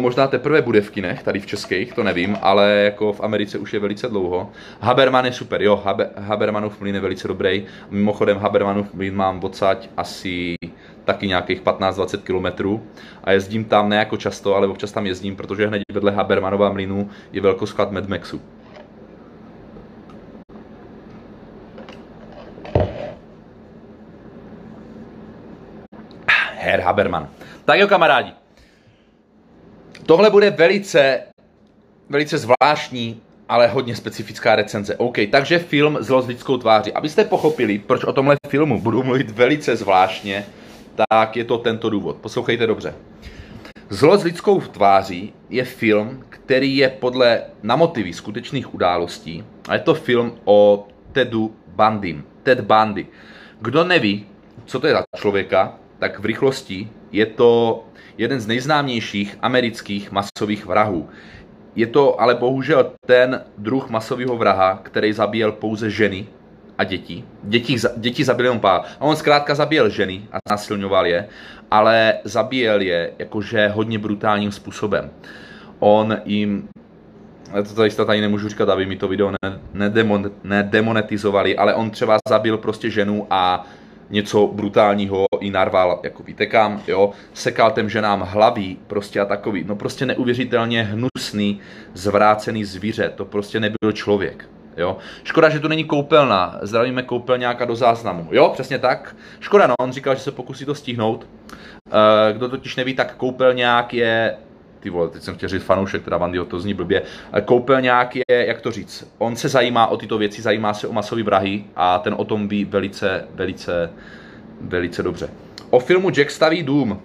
možná teprve bude v kinech, tady v českých, to nevím, ale jako v Americe už je velice dlouho. Haberman je super, jo, Haber, Habermanův mlín je velice dobrý. Mimochodem Habermanův mlín mám odsaď asi taky nějakých patnáct dvacet kilometrů a jezdím tam ne jako často, ale občas tam jezdím, protože hned vedle Habermanova mlínu je velkosklad Mad Maxu. Herr Haberman. Tak jo, kamarádi. Tohle bude velice, velice zvláštní, ale hodně specifická recenze. OK, takže film Zlo s lidskou tváří. Abyste pochopili, proč o tomhle filmu budu mluvit velice zvláštně, tak je to tento důvod. Poslouchejte dobře. Zlo s lidskou tváří je film, který je podle na motivy skutečných událostí a je to film o Tedu Bundym. Ted Bundy. Kdo neví, co to je za člověka, tak v rychlosti je to jeden z nejznámějších amerických masových vrahů. Je to ale bohužel ten druh masového vraha, který zabíjel pouze ženy a děti. Děti, děti zabili on pár. A on zkrátka zabíjel ženy a znásilňoval je, ale zabíjel je jakože hodně brutálním způsobem. On jim, to tady, tady nemůžu říkat, aby mi to video nedemonetizovali, ale on třeba zabil prostě ženu a něco brutálního i narval, jako víte kam, jo, sekal těm ženám hlavy, prostě a takový, no prostě neuvěřitelně hnusný, zvrácený zvíře, to prostě nebyl člověk, jo. Škoda, že tu není koupelna, zdravíme Koupelňáka do záznamu, jo, přesně tak, škoda, no, on říkal, že se pokusí to stihnout, e, kdo totiž neví, tak Koupelňák je, ty vole, teď jsem chtěl říct fanoušek, teda Bandyho, to zní blbě, Koupelňák je, jak to říct, on se zajímá o tyto věci, zajímá se o masový vrahy a ten o tom ví velice, velice, velice dobře. O filmu Jack staví dům,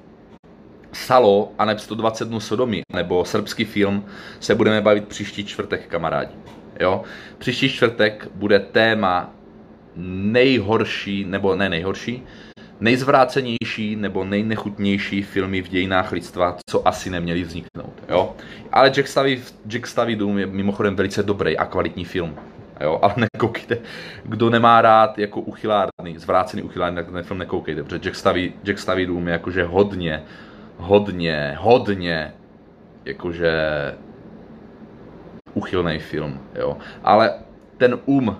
Salo a neb sto dvacet dnů sodomy, nebo srbský film, se budeme bavit příští čtvrtek, kamarádi. Jo? Příští čtvrtek bude téma nejhorší, nebo ne nejhorší, nejzvrácenější nebo nejnechutnější filmy v dějinách lidstva, co asi neměly vzniknout, jo. Ale Jack staví, Jack staví dům je mimochodem velice dobrý a kvalitní film, jo. Ale nekoukejte, kdo nemá rád jako uchylárny, zvrácený uchylárny, tak ten film nekoukejte, protože Jack staví, Jack staví dům je jakože hodně, hodně, hodně jakože uchylnej film, jo. Ale ten um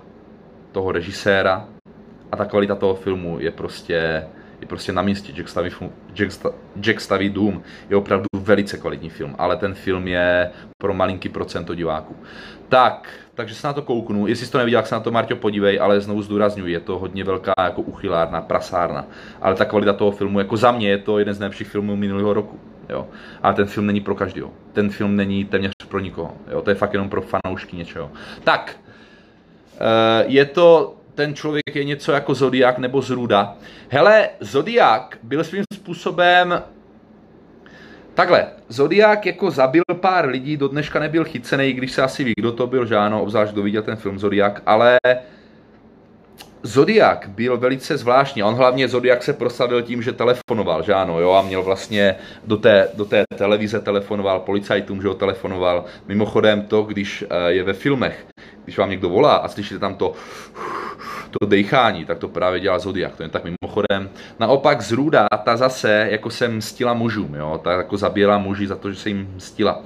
toho režiséra a ta kvalita toho filmu je prostě, je prostě na místě. Jack staví, Jack, Jack staví dům je opravdu velice kvalitní film, ale ten film je pro malinký procento diváků. Tak, takže se na to kouknu. Jestli jsi to neviděl, tak se na to, Marťo, podívej, ale znovu zdůrazňuji, je to hodně velká jako uchylárna, prasárna. Ale ta kvalita toho filmu, jako za mě je to jeden z nejlepších filmů minulého roku. Jo. Ale ten film není pro každého. Ten film není téměř pro nikoho. Jo. To je fakt jenom pro fanoušky něčeho. Tak. Je to, ten člověk je něco jako Zodiak nebo Zrůda. Hele, Zodiak byl svým způsobem... Takhle, Zodiak jako zabil pár lidí, do dneška nebyl chycený, když se asi ví, kdo to byl, že ano, obzvlášť kdo viděl ten film Zodiak, ale Zodiak byl velice zvláštní. On hlavně, Zodiak se prosadil tím, že telefonoval, že ano, jo, a měl vlastně do té, do té televize telefonoval, policajtům, že ho telefonoval. Mimochodem to, když je ve filmech, když vám někdo volá a slyšíte tam to, to dejchání, tak to právě dělá Zodiak, to je tak mimochodem. Naopak Zrůda, ta zase jako se mstila mužům, jo, ta jako zabíjela muži za to, že se jim mstila.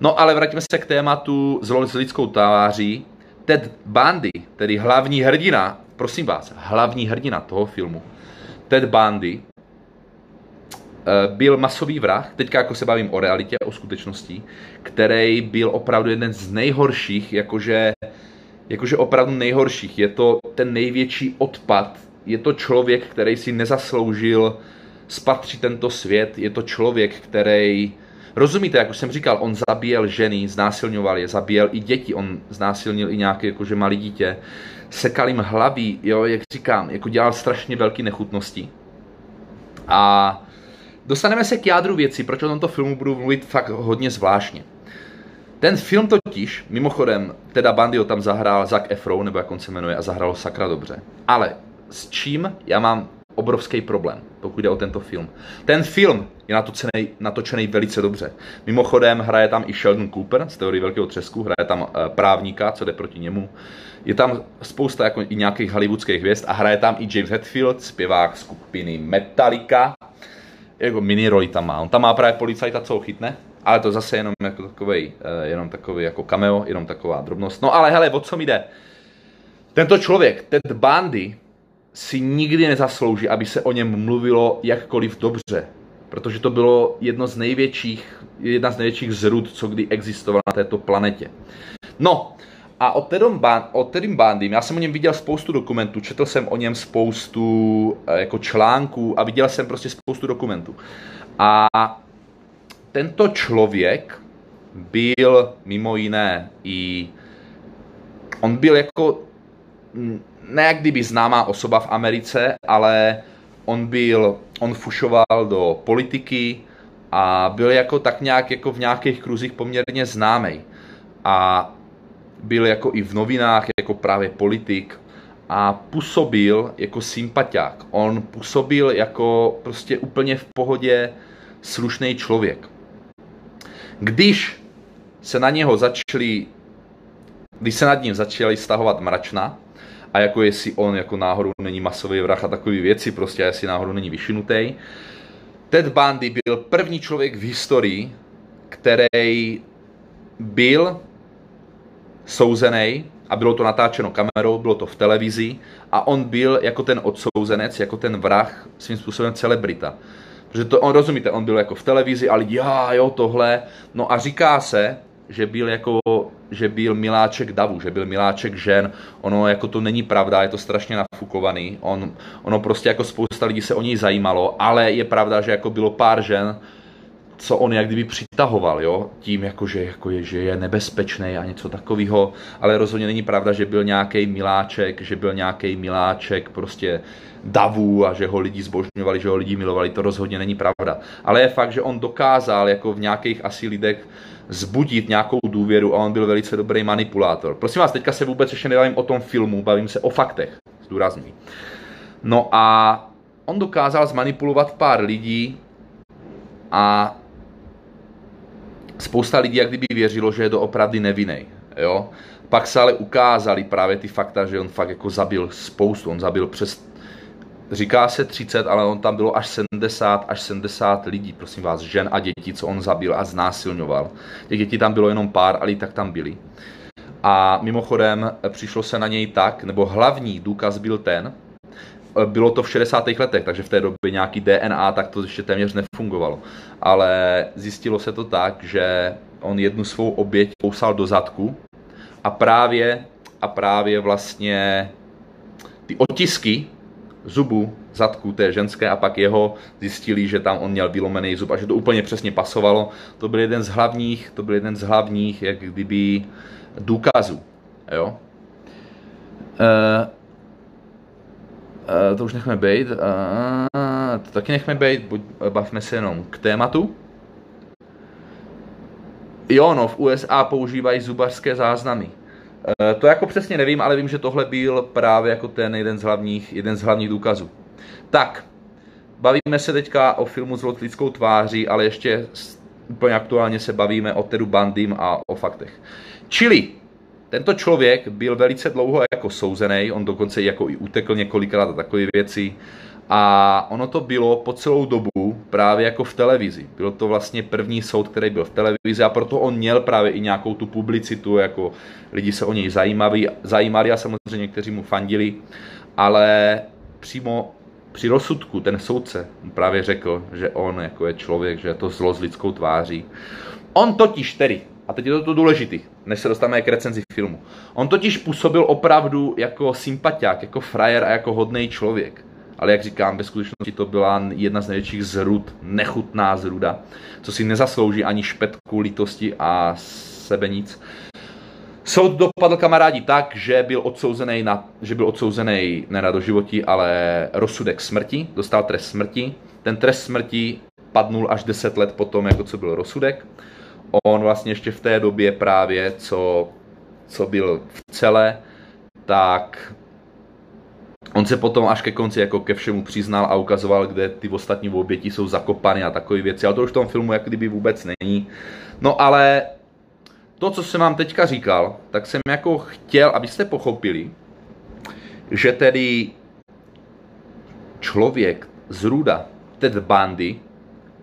No ale vraťme se k tématu Zlo s lidskou tváří. Ted Bundy, tedy hlavní hrdina, prosím vás, hlavní hrdina toho filmu, Ted Bundy, byl masový vrah, teďka jako se bavím o realitě, o skutečnosti, který byl opravdu jeden z nejhorších, jakože, jakože opravdu nejhorších. Je to ten největší odpad, je to člověk, který si nezasloužil spatřit tento svět, je to člověk, který, rozumíte, jak už jsem říkal, on zabíjel ženy, znásilňoval je, zabíjel i děti, on znásilnil i nějaké jakože malé dítě, sekal jim hlavy, jo, jak říkám, jako dělal strašně velké nechutnosti. A dostaneme se k jádru věci, proč o tomto filmu budu mluvit fakt hodně zvláštně. Ten film totiž, mimochodem, teda Bundyho tam zahrál Zac Efron, nebo jak on se jmenuje, a zahrál sakra dobře. Ale s čím já mám obrovský problém, pokud jde o tento film. Ten film je natočený, natočený velice dobře. Mimochodem hraje tam i Sheldon Cooper z Teorie velkého třesku, hraje tam e, právníka, co jde proti němu. Je tam spousta jako i nějakých hollywoodských hvězd a hraje tam i James Hetfield, zpěvák skupiny Metallica. Jako mini roli tam má. On tam má právě policajta, co ho chytne, ale to zase jenom jako takovej, jenom takový jako cameo, jenom taková drobnost. No ale hele, o co mi jde? Tento člověk, Ted Bundy, si nikdy nezaslouží, aby se o něm mluvilo jakkoliv dobře. Protože to bylo jedno z největších, jedna z největších zrůd, co kdy existovala na této planetě. No a o Tedom Band, Bandym, já jsem o něm viděl spoustu dokumentů, četl jsem o něm spoustu jako článků a viděl jsem prostě spoustu dokumentů. A tento člověk byl mimo jiné i... On byl jako... ne jak kdyby známá osoba v Americe, ale on byl, on fušoval do politiky a byl jako tak nějak jako v nějakých kruzích poměrně známý. A byl jako i v novinách jako právě politik a působil jako sympatiák. On působil jako prostě úplně v pohodě slušný člověk. Když se na něho začali, když se nad ním začaly stahovat mračna, a jako jestli on jako náhodou není masový vrah a takové věci, prostě a jestli náhodou není vyšinutej. Ted Bundy byl první člověk v historii, který byl souzený a bylo to natáčeno kamerou, bylo to v televizi a on byl jako ten odsouzenec, jako ten vrah, svým způsobem celebrita. Protože to, on, rozumíte, on byl jako v televizi a lidi, já, jo, tohle. No a říká se, že byl jako, že byl miláček davu, že byl miláček žen, ono jako to není pravda, je to strašně nafukovaný, on, ono prostě jako spousta lidí se o něj zajímalo, ale je pravda, že jako bylo pár žen, co on jak kdyby přitahoval, jo, tím jako, že, jako je, že je nebezpečný a něco takového, ale rozhodně není pravda, že byl nějaký miláček, že byl nějaký miláček prostě davů a že ho lidi zbožňovali, že ho lidi milovali, to rozhodně není pravda. Ale je fakt, že on dokázal jako v nějakých asi lidech zbudit nějakou důvěru a on byl velice dobrý manipulátor. Prosím vás, teďka se vůbec ještě nebavím o tom filmu, bavím se o faktech, zdůrazním. No a on dokázal zmanipulovat pár lidí a spousta lidí jak kdyby věřilo, že je doopravdy nevinnej, jo. Pak se ale ukázali právě ty fakta, že on fakt jako zabil spoustu, on zabil přes, říká se třicet, ale on tam bylo až sedmdesát, až sedmdesát lidí, prosím vás, žen a dětí, co on zabil a znásilňoval. Těch dětí tam bylo jenom pár, ale i tak tam byli. A mimochodem přišlo se na něj tak, nebo hlavní důkaz byl ten, bylo to v šedesátých letech, takže v té době nějaký D N A, tak to ještě téměř nefungovalo. Ale zjistilo se to tak, že on jednu svou oběť kousal do zadku a právě, a právě vlastně ty otisky zubu, zadku té ženské a pak jeho zjistili, že tam on měl vylomený zub a že to úplně přesně pasovalo. To byl jeden z hlavních, to byl jeden z hlavních, jak kdyby, důkazů, jo. Uh, to už nechme bejt. Uh, to taky nechme bejt, buď, bavme se jenom k tématu. Jo, no, v U S A používají zubařské záznamy. Uh, to jako přesně nevím, ale vím, že tohle byl právě jako ten jeden z hlavních, jeden z hlavních důkazů. Tak, bavíme se teďka o filmu Zlo s lidskou tváří, ale ještě úplně aktuálně se bavíme o Tedu Bandym a o faktech. Čili tento člověk byl velice dlouho jako souzený, on dokonce jako i utekl několikrát a takové věci. A ono to bylo po celou dobu právě jako v televizi. Bylo to vlastně první soud, který byl v televizi, a proto on měl právě i nějakou tu publicitu, jako lidi se o něj zajímali, zajímali a samozřejmě někteří mu fandili, ale přímo při rozsudku ten soudce právě řekl, že on jako je člověk, že je to zlo s lidskou tváří. On totiž tedy, a teď je to, to důležitý, než se dostaneme k recenzi filmu, on totiž působil opravdu jako sympatiák, jako frajer a jako hodnej člověk. Ale jak říkám, ve skutečnosti to byla jedna z největších zrůd, nechutná zrůda, co si nezaslouží ani špetku lítosti a sebe nic. Soud dopadl, kamarádi, tak, že byl odsouzený na, že byl odsouzený ne na doživotí, ale rozsudek smrti, dostal trest smrti. Ten trest smrti padnul až deset let potom, jako co byl rozsudek. On vlastně ještě v té době právě, co, co byl v cele, tak on se potom až ke konci jako ke všemu přiznal a ukazoval, kde ty ostatní oběti jsou zakopany a takové věci. Ale to už v tom filmu jak kdyby vůbec není. No ale to, co jsem vám teďka říkal, tak jsem jako chtěl, abyste pochopili, že tedy člověk z Ruda, Ted Bundy,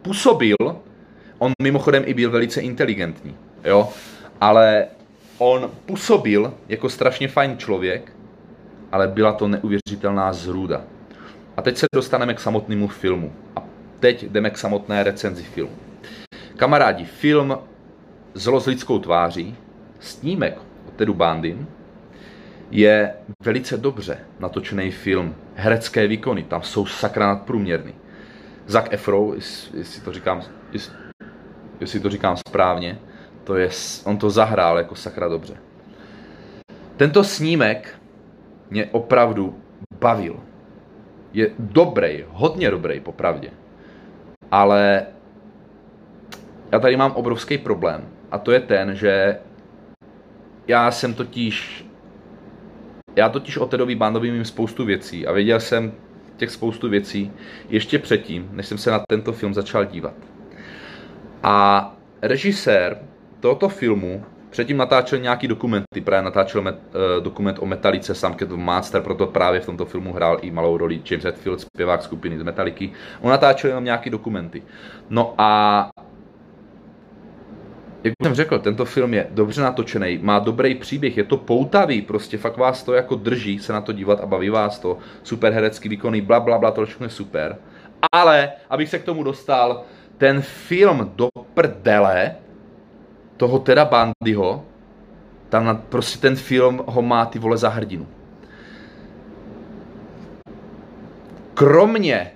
působil, on mimochodem i byl velice inteligentní, jo, ale on působil jako strašně fajn člověk, ale byla to neuvěřitelná zrůda. A teď se dostaneme k samotnému filmu. A teď jdeme k samotné recenzi filmu. Kamarádi, film Zlo s lidskou tváří, snímek od Tedu Bandym, je velice dobře natočený film. Herecké výkony tam jsou sakra nadprůměrný. Zac Efron, jestli to říkám, jestli to říkám správně, to je, on to zahrál jako sakra dobře. Tento snímek mě opravdu bavil. Je dobrý, hodně dobrý, popravdě. Ale já tady mám obrovský problém. A to je ten, že já jsem totiž, já totiž o Tedovi Bandym vím spoustu věcí a věděl jsem těch spoustu věcí ještě předtím, než jsem se na tento film začal dívat. A režisér tohoto filmu předtím natáčel nějaký dokumenty, právě natáčel met, uh, dokument o Metalice, Sam Cat Monster, proto právě v tomto filmu hrál i malou roli James Hetfield, zpěvák skupiny z Metaliky. On natáčel jenom nějaký dokumenty. No a jak jsem řekl, tento film je dobře natočený, má dobrý příběh, je to poutavý, prostě fakt vás to jako drží se na to dívat a baví vás to, super herecký výkony, bla, bla, bla, to všechno je super. Ale, abych se k tomu dostal, ten film do prdele toho Teda Bandyho, tam na, prostě ten film ho má ty vole za hrdinu. Kromě,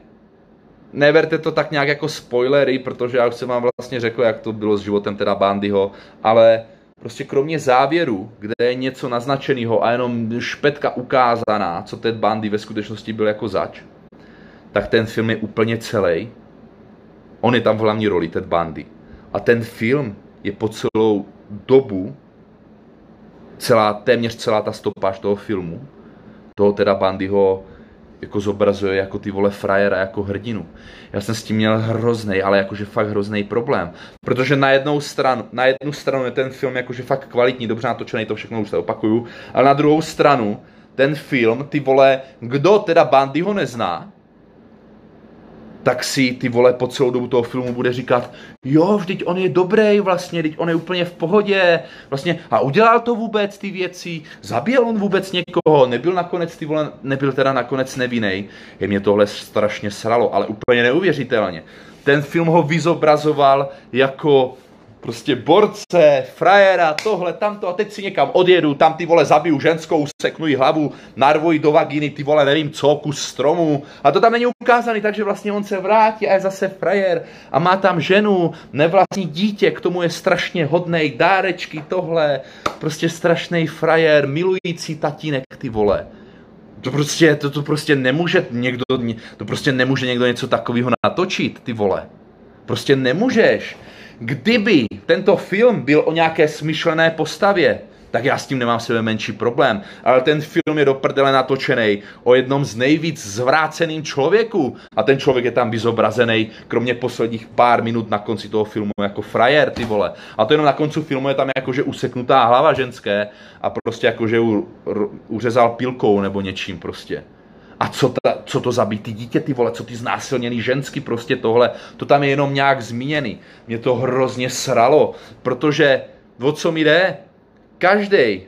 neberte to tak nějak jako spoilery, protože já už jsem vám vlastně řekl, jak to bylo s životem Teda Bandyho, ale prostě kromě závěru, kde je něco naznačeného a jenom špetka ukázaná, co Ted Bundy ve skutečnosti byl jako zač, tak ten film je úplně celý. On je tam v hlavní roli, Ted Bundy. A ten film je po celou dobu celá, téměř celá ta stopáž toho filmu, toho Teda Bandyho jako zobrazuje jako ty vole frajera, jako hrdinu. Já jsem s tím měl hroznej, ale jakože fakt hroznej problém. Protože na jednu stranu, na jednu stranu je ten film jakože fakt kvalitní, dobře natočený, to všechno už se opakuju, ale na druhou stranu ten film, ty vole, kdo Teda Bandyho nezná, tak si ty vole po celou dobu toho filmu bude říkat, jo, vždyť on je dobrý vlastně, vždyť on je úplně v pohodě, vlastně, a udělal to vůbec ty věci, zabíjel on vůbec někoho, nebyl nakonec ty vole, nebyl teda nakonec nevinnej. Je mě tohle strašně sralo, ale úplně neuvěřitelně. Ten film ho vyzobrazoval jako prostě borce, frajera, tohle, tamto, a teď si někam odjedu, tam ty vole zabiju ženskou, seknují hlavu, narvojí do vagíny, ty vole nevím co, kus stromu, a to tam není ukázaný, takže vlastně on se vrátí a je zase frajer a má tam ženu, nevlastní dítě, k tomu je strašně hodnej, dárečky, tohle, prostě strašnej frajer, milující tatínek, ty vole. To prostě, to, to prostě nemůže někdo, to prostě nemůže někdo něco takového natočit, ty vole. Prostě nemůžeš. Kdyby tento film byl o nějaké smyšlené postavě, tak já s tím nemám sebe menší problém. Ale ten film je do prdele natočený o jednom z nejvíc zvráceným člověku. A ten člověk je tam vyzobrazený, kromě posledních pár minut na konci toho filmu, jako frajer, ty vole. A to jenom na konci filmu je tam jakože useknutá hlava ženské a prostě jakože u, r, uřezal pilkou nebo něčím prostě. A co, ta, co to zabitý dítě, ty vole, co ty znásilněný žensky, prostě tohle, to tam je jenom nějak zmíněný. Mě to hrozně sralo, protože o co mi jde? Každý,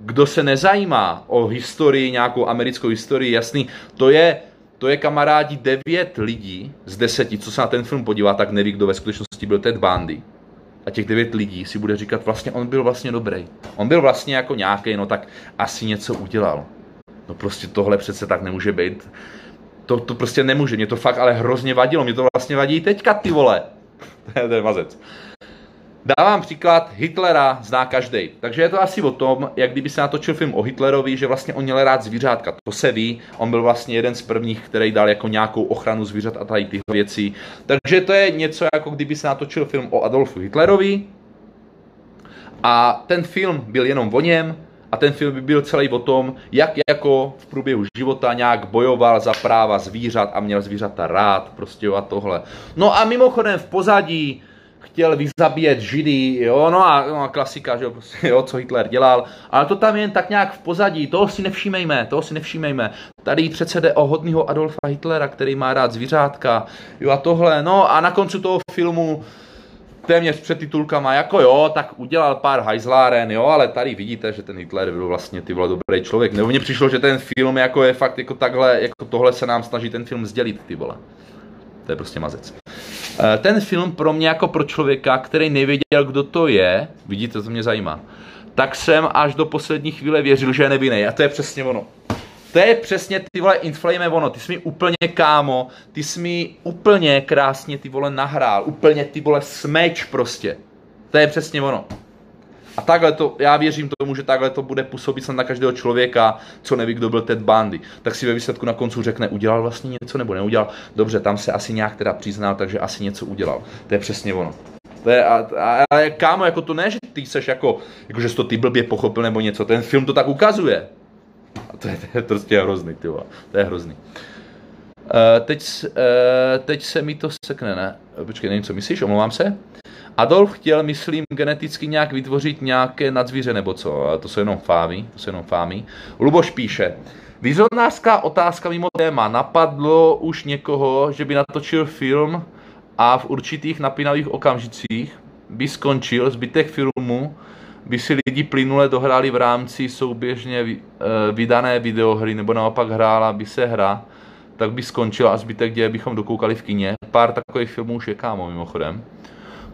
kdo se nezajímá o historii, nějakou americkou historii, jasný, to je, to je kamarádi devět lidí z deseti, co se na ten film podívá, tak neví, kdo ve skutečnosti byl Ted Bundy. A těch devět lidí si bude říkat, vlastně on byl vlastně dobrý. On byl vlastně jako nějaký, no tak asi něco udělal. No prostě tohle přece tak nemůže být. To, to prostě nemůže, mě to fakt ale hrozně vadilo, mě to vlastně vadí i teďka, ty vole. To je mazec. Dávám příklad, Hitlera zná každej. Takže je to asi o tom, jak kdyby se natočil film o Hitlerovi, že vlastně on měl rád zvířátka. To se ví, on byl vlastně jeden z prvních, který dal jako nějakou ochranu zvířat a tady tyhle věcí. Takže to je něco, jako kdyby se natočil film o Adolfu Hitlerovi a ten film byl jenom o něm. A ten film by byl celý o tom, jak jako v průběhu života nějak bojoval za práva zvířat a měl zvířata rád, prostě jo, a tohle. No a mimochodem v pozadí chtěl vyzabíjet Židy, jo, no a, no a klasika, že jo, prostě, jo, co Hitler dělal, ale to tam jen tak nějak v pozadí, toho si nevšímejme, toho si nevšímejme. Tady přece jde o hodnýho Adolfa Hitlera, který má rád zvířátka, jo, a tohle, no a na konci toho filmu téměř před titulkama, jako jo, tak udělal pár hajzláren, jo, ale tady vidíte, že ten Hitler byl vlastně, ty vole, dobrý člověk. Nebo mně přišlo, že ten film jako je fakt jako takhle, jako tohle se nám snaží ten film sdělit, ty vole. To je prostě mazec. Ten film pro mě jako pro člověka, který nevěděl, kdo to je, vidíte, to mě zajímá, tak jsem až do poslední chvíle věřil, že je nevinný. A to je přesně ono. To je přesně, ty vole, inflame ono, ty jsi mi úplně, kámo, ty jsi mi úplně krásně, ty vole, nahrál, úplně, ty vole, smeč prostě. To je přesně ono. A takhle to, já věřím tomu, že takhle to bude působit snad na každého člověka, co neví, kdo byl Ted Bundy. Tak si ve výsledku na koncu řekne, udělal vlastně něco nebo neudělal. Dobře, tam se asi nějak teda přiznal, takže asi něco udělal. To je přesně ono. To je, a, a, a kámo, jako to ne, že ty seš jako, jako, že jsi to ty blbě pochopil nebo něco, ten film to tak ukazuje. A to je, to je prostě hrozný, ty vole. To je hrozný. Uh, teď, uh, teď se mi to sekne, ne? Počkej, nevím, co myslíš, omlouvám se. Adolf chtěl, myslím, geneticky nějak vytvořit nějaké nadzvíře nebo co, to jsou jenom fámy, to jsou jenom fámy. Luboš píše, vizionářská otázka mimo téma, napadlo už někoho, že by natočil film a v určitých napínavých okamžicích by skončil, zbytek filmu by si lidi plynule dohráli v rámci souběžně vydané videohry, nebo naopak hrála by se hra, tak by skončila a zbytek děje bychom dokoukali v kině. Pár takových filmů už je, kámo, mimochodem.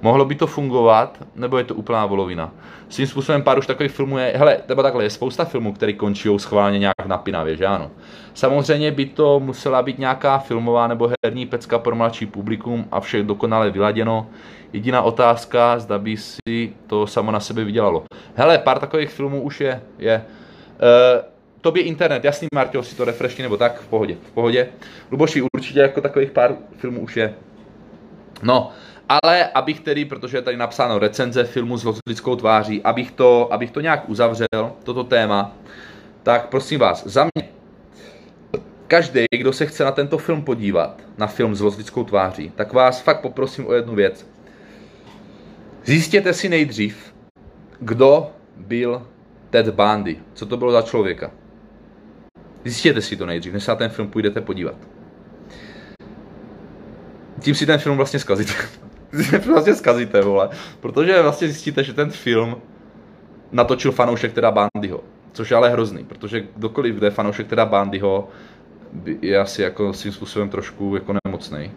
Mohlo by to fungovat, nebo je to úplná volovina? S tím způsobem pár už takových filmů je, hele, třeba takhle, je spousta filmů, které končí schválně nějak napínavě, že ano. Samozřejmě by to musela být nějaká filmová nebo herní pecka pro mladší publikum a vše dokonale vyladěno. Jediná otázka, zda by si to samo na sebe vydělalo. Hele, pár takových filmů už je, je. E, tobě internet, jasný, Marťo, si to refreshni nebo tak, v pohodě, v pohodě. Luboši, určitě jako takových pár filmů už je. No, ale abych tedy, protože je tady napsáno recenze filmu Zlo s lidskou tváří, abych to, abych to nějak uzavřel, toto téma, tak prosím vás, za mě, každý, kdo se chce na tento film podívat, na film Zlo s lidskou tváří, tak vás fakt poprosím o jednu věc. Zjistěte si nejdřív, kdo byl Ted Bundy, co to bylo za člověka. Zjistěte si to nejdřív, než se na ten film půjdete podívat. Tím si ten film vlastně zkazíte. Vlastně zkazíte, vole. Protože vlastně zjistíte, že ten film natočil fanoušek teda Bundyho. Což je ale hrozný, protože kdokoliv, kde je fanoušek teda Bundyho, je asi jako svým způsobem trošku jako nemocnej.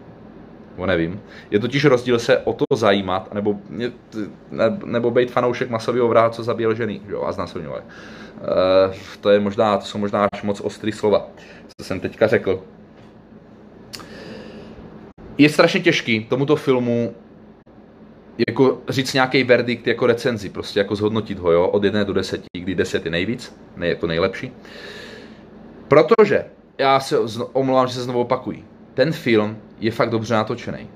nebo nevím. Je totiž rozdíl se o to zajímat, nebo, ne, nebo být fanoušek masového vraha, co zabíjel ženy, jo, a znásilňoval. E, to je možná, to jsou možná až moc ostrý slova, co jsem teďka řekl. Je strašně těžký tomuto filmu jako říct nějaký verdikt jako recenzi, prostě jako zhodnotit ho, jo, od jedné do deseti, kdy deset je nejvíc, ne, je to nejlepší. Protože, já se omlouvám, že se znovu opakuji, ten film je fakt dobře natočený.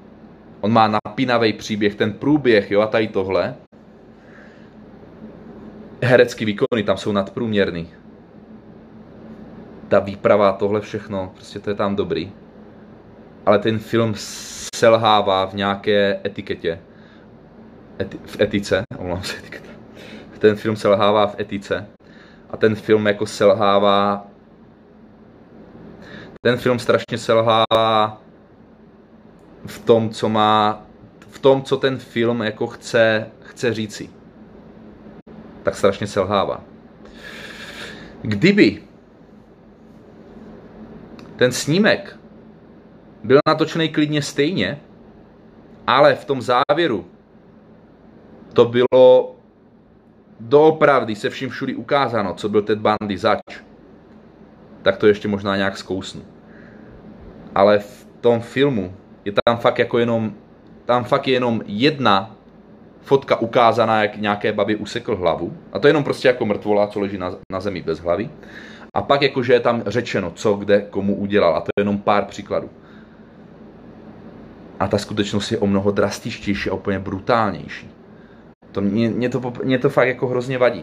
On má napínavý příběh, ten průběh, jo, a tady tohle. Herecký výkony tam jsou nadprůměrný. Ta výprava, tohle všechno, prostě to je tam dobrý. Ale ten film selhává v nějaké etiketě. Eti- v etice, omlouvám se, etiketa. Ten film selhává v etice. A ten film jako selhává... Ten film strašně selhává v tom, co má, v tom, co ten film jako chce, chce říci. Tak strašně selhává. Kdyby ten snímek byl natočený klidně stejně, ale v tom závěru to bylo doopravdy se vším všudy ukázáno, co byl Ted Bundy zač, tak to ještě možná nějak zkousnu. Ale v tom filmu je tam fakt jako jenom, tam fakt je jenom jedna fotka ukázaná, jak nějaké babě usekl hlavu. A to je jenom prostě jako mrtvola, co leží na, na zemi bez hlavy. A pak jakože je tam řečeno, co kde komu udělal. A to je jenom pár příkladů. A ta skutečnost je o mnoho drastičtější a úplně brutálnější. To mě, mě, to, mě to fakt jako hrozně vadí.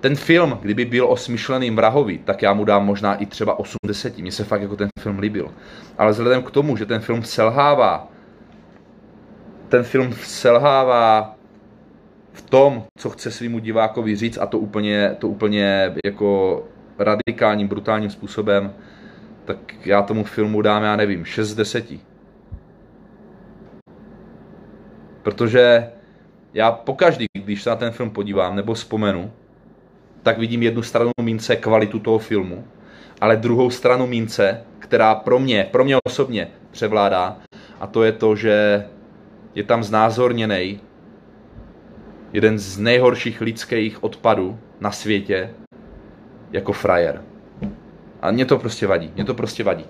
Ten film, kdyby byl o smyšleným vrahovi, tak já mu dám možná i třeba osmdesát. Mně se fakt jako ten film líbil. Ale vzhledem k tomu, že ten film selhává, ten film selhává v tom, co chce svýmu divákovi říct, a to úplně, to úplně jako radikálním, brutálním způsobem, tak já tomu filmu dám, já nevím, šest z deseti. Protože já pokaždý, když se na ten film podívám nebo vzpomenu, tak vidím jednu stranu mince, kvalitu toho filmu, ale druhou stranu mince, která pro mě, pro mě osobně převládá, a to je to, že je tam znázorněnej jeden z nejhorších lidských odpadů na světě jako frajer. A mě to prostě vadí, mě to prostě vadí.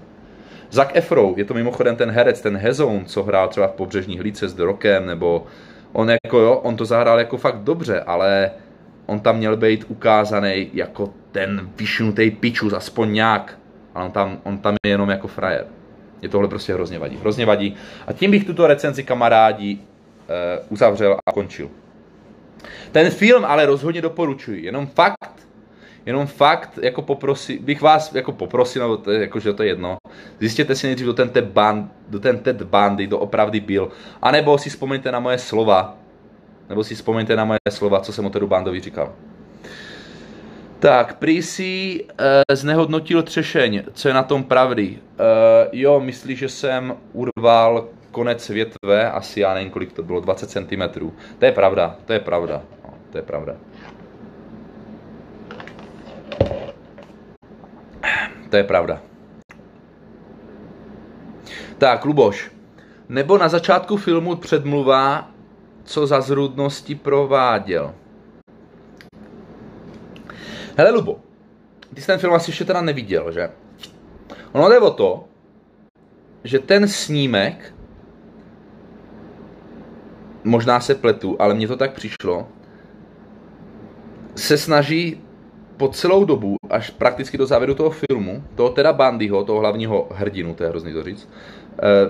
Zac Efrou, je to mimochodem ten herec, ten Hezoun, co hrál třeba v Pobřežní hlídce s The Rockem, nebo on jako jo, on to zahrál jako fakt dobře, ale on tam měl být ukázaný jako ten vyšinutej pičus, aspoň nějak. Ale on tam, on tam je jenom jako frajer. Mě tohle prostě hrozně vadí. Hrozně vadí. A tím bych tuto recenzi, kamarádi, uh, uzavřel a končil. Ten film ale rozhodně doporučuji. Jenom fakt, jenom fakt, jako poprosi, bych vás jako poprosil, nebo to, jako, že to je jedno, zjistěte si nejdřív, do ten, Ted Bundy, do ten Ted Bundy doopravdy byl. A nebo si vzpomeňte na moje slova, Nebo si vzpomeňte na moje slova, co jsem o Tedu Bundovi říkal. Tak, prý si e, znehodnotil Třešeň, co je na tom pravdy. E, jo, myslí, že jsem urval konec větve, asi já nevím, kolik to bylo, dvacet centimetrů. To je pravda, to je pravda, no, to je pravda. To je pravda. Tak, Luboš. Nebo na začátku filmu předmluvá, co za zrůdnosti prováděl. Hele, Lubo, ty jsi ten film asi ještě teda neviděl, že? Ono jde o to, že ten snímek, možná se pletu, ale mně to tak přišlo, se snaží po celou dobu, až prakticky do závěru toho filmu, toho teda Bundyho, toho hlavního hrdinu, to je hrozný to říct,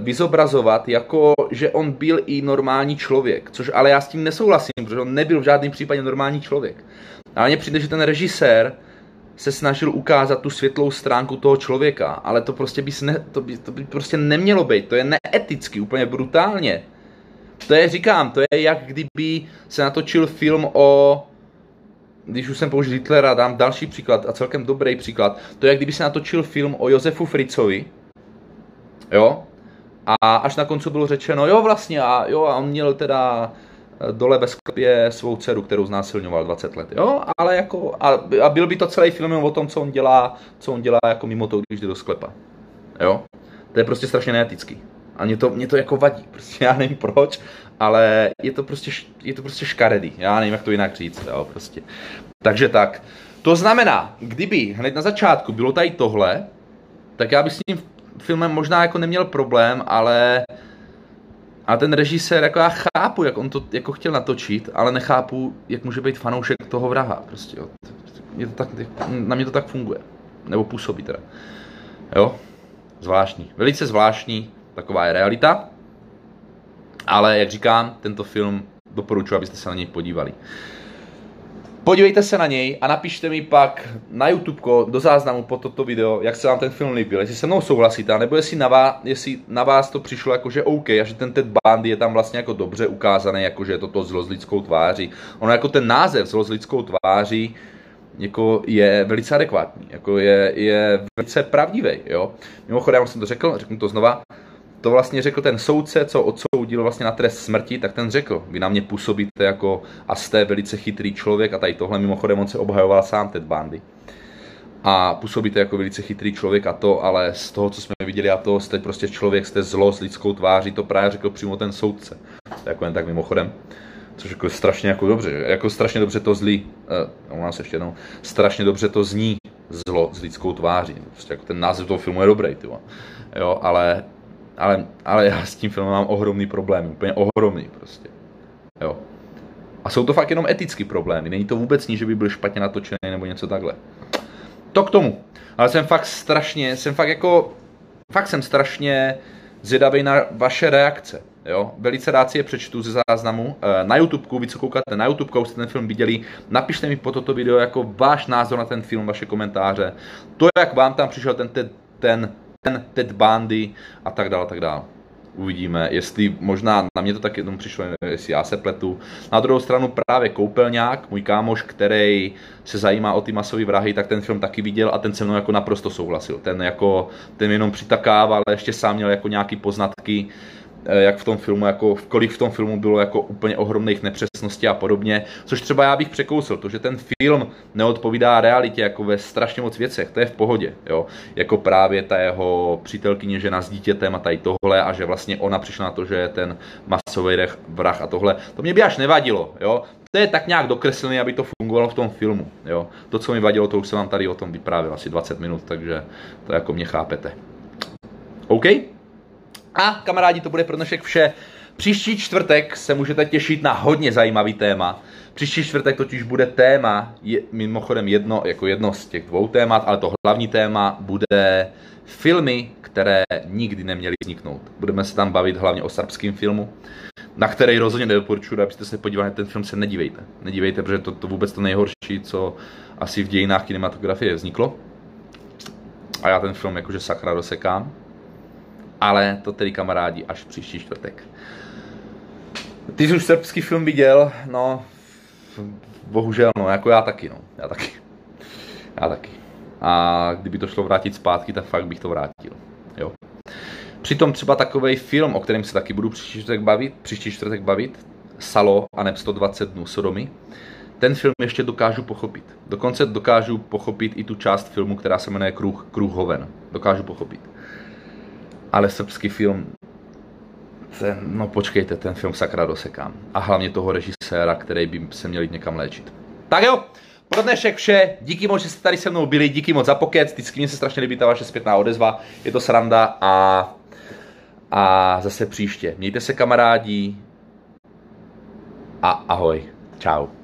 vyzobrazovat jako, že on byl i normální člověk, což ale já s tím nesouhlasím, protože on nebyl v žádném případě normální člověk. Ale mně přijde, že ten režisér se snažil ukázat tu světlou stránku toho člověka, ale to prostě by, ne, to by, to by prostě nemělo být, to je neeticky, úplně brutálně. To je, říkám, to je jak kdyby se natočil film o... Když už jsem použil Hitlera, dám další příklad a celkem dobrý příklad. To je jak kdyby se natočil film o Josefu Fricovi, jo? A až na konci bylo řečeno, jo vlastně, a, jo, a on měl teda dole ve sklepě svou dceru, kterou znásilňoval dvacet let, jo, ale jako, a, a byl by to celý film o tom, co on dělá, co on dělá jako mimo to, když jde do sklepa, jo. To je prostě strašně neetický. A mě to, mě to jako vadí, prostě já nevím proč, ale je to prostě, je to prostě škaredý, já nevím, jak to jinak říct, jo, prostě. Takže tak, to znamená, kdyby hned na začátku bylo tady tohle, tak já bych s tím filmem možná jako neměl problém, ale a ten režisér, jako já chápu, jak on to jako chtěl natočit, ale nechápu, jak může být fanoušek toho vraha, prostě, jo. Je to tak, na mě to tak funguje, nebo působí teda, jo, zvláštní, velice zvláštní. Taková je realita, ale jak říkám, tento film doporučuji, abyste se na něj podívali. Podívejte se na něj a napište mi pak na YouTube do záznamu pod toto video, jak se vám ten film líbil, jestli se mnou souhlasíte, nebo jestli na vás, jestli na vás to přišlo jako, že OK, a že ten Ted Bundy je tam vlastně jako dobře ukázaný, jako že je to to zlo s lidskou tváří. Ono jako ten název zlo s lidskou tváří jako je velice adekvátní, jako je, je velice pravdivý, jo. Mimochodem, já jsem to řekl, řeknu to znova. To vlastně řekl ten soudce, co odsoudil vlastně na trest smrti, tak ten řekl, vy na mě působíte jako a jste velice chytrý člověk a tady tohle, mimochodem on se obhajoval sám Ted Bundy. A působíte jako velice chytrý člověk a to, ale z toho, co jsme viděli a to, jste prostě člověk, jste zlo s lidskou tváří, to právě řekl přímo ten soudce. To jako jen tak mimochodem, což jako strašně jako dobře, jako strašně dobře to zlí, uh, omlouvám se ještě jednou, strašně dobře to zní zlo s lidskou tváří, prostě jako ten název toho filmu je dobrý, tyvo. Jo, ale Ale, ale já s tím filmem mám ohromný problémy, úplně ohromný prostě, jo. A jsou to fakt jenom etický problémy, není to vůbec nic, že by byl špatně natočený nebo něco takhle. To k tomu, ale jsem fakt strašně, jsem fakt jako, fakt jsem strašně zvědavý na vaše reakce, jo. Velice rád si je přečtu ze záznamu na YouTube, vy co koukáte na YouTube, už jste ten film viděli, napište mi po toto video jako váš názor na ten film, vaše komentáře, to jak vám tam přišel ten, ten, ten ten Ted Bundy a tak dále, tak dále. Uvidíme, jestli možná na mě to tak jednou přišlo, jestli já se pletu. Na druhou stranu právě Koupelňák, můj kámoš, který se zajímá o ty masové vrahy, tak ten film taky viděl a ten se mnou jako naprosto souhlasil. Ten jako, ten jenom přitakával, ale ještě sám měl jako nějaký poznatky, jak v tom filmu, jako kolik v tom filmu bylo jako úplně ohromných nepřesností a podobně, což třeba já bych překousil, to, že ten film neodpovídá realitě jako ve strašně moc věcech, to je v pohodě, jo, jako právě ta jeho přítelkyně, žena s dítětem a tady tohle a že vlastně ona přišla na to, že je ten masový vrah a tohle, to mě by až nevadilo, jo, to je tak nějak dokreslený, aby to fungovalo v tom filmu, jo, to, co mi vadilo, to už jsem vám tady o tom vyprávěl asi dvacet minut, takže to jako mě chápete. OK? A kamarádi, to bude pro dnešek vše. Příští čtvrtek se můžete těšit na hodně zajímavý téma. Příští čtvrtek totiž bude téma, je, mimochodem jedno, jako jedno z těch dvou témat, ale to hlavní téma bude filmy, které nikdy neměly vzniknout. Budeme se tam bavit hlavně o srbském filmu, na který rozhodně nedoporučuji, abyste se podívali, ten film se nedívejte. Nedívejte, protože to, to vůbec to nejhorší, co asi v dějinách kinematografie vzniklo. A já ten film jakože sakra dosekám. Ale to tedy kamarádi až příští čtvrtek. Ty jsi už srbský film viděl, no, bohužel, no, jako já taky, no, já taky, já taky. A kdyby to šlo vrátit zpátky, tak fakt bych to vrátil, jo. Přitom třeba takovej film, o kterém se taky budu příští čtvrtek bavit, příští čtvrtek bavit, Salo a neb sto dvacet dnů Sodomy, ten film ještě dokážu pochopit. Dokonce dokážu pochopit i tu část filmu, která se jmenuje Kruh, Kruh hoven, dokážu pochopit. Ale srbský film, ten, no počkejte, ten film sakra dosekám. A hlavně toho režiséra, který by se měl jít někam léčit. Tak jo, pro dnešek vše. Díky moc, že jste tady se mnou byli, díky moc za pokec. Vždycky mě se strašně líbí ta vaše zpětná odezva. Je to sranda a, a zase příště. Mějte se kamarádi a ahoj. Čau.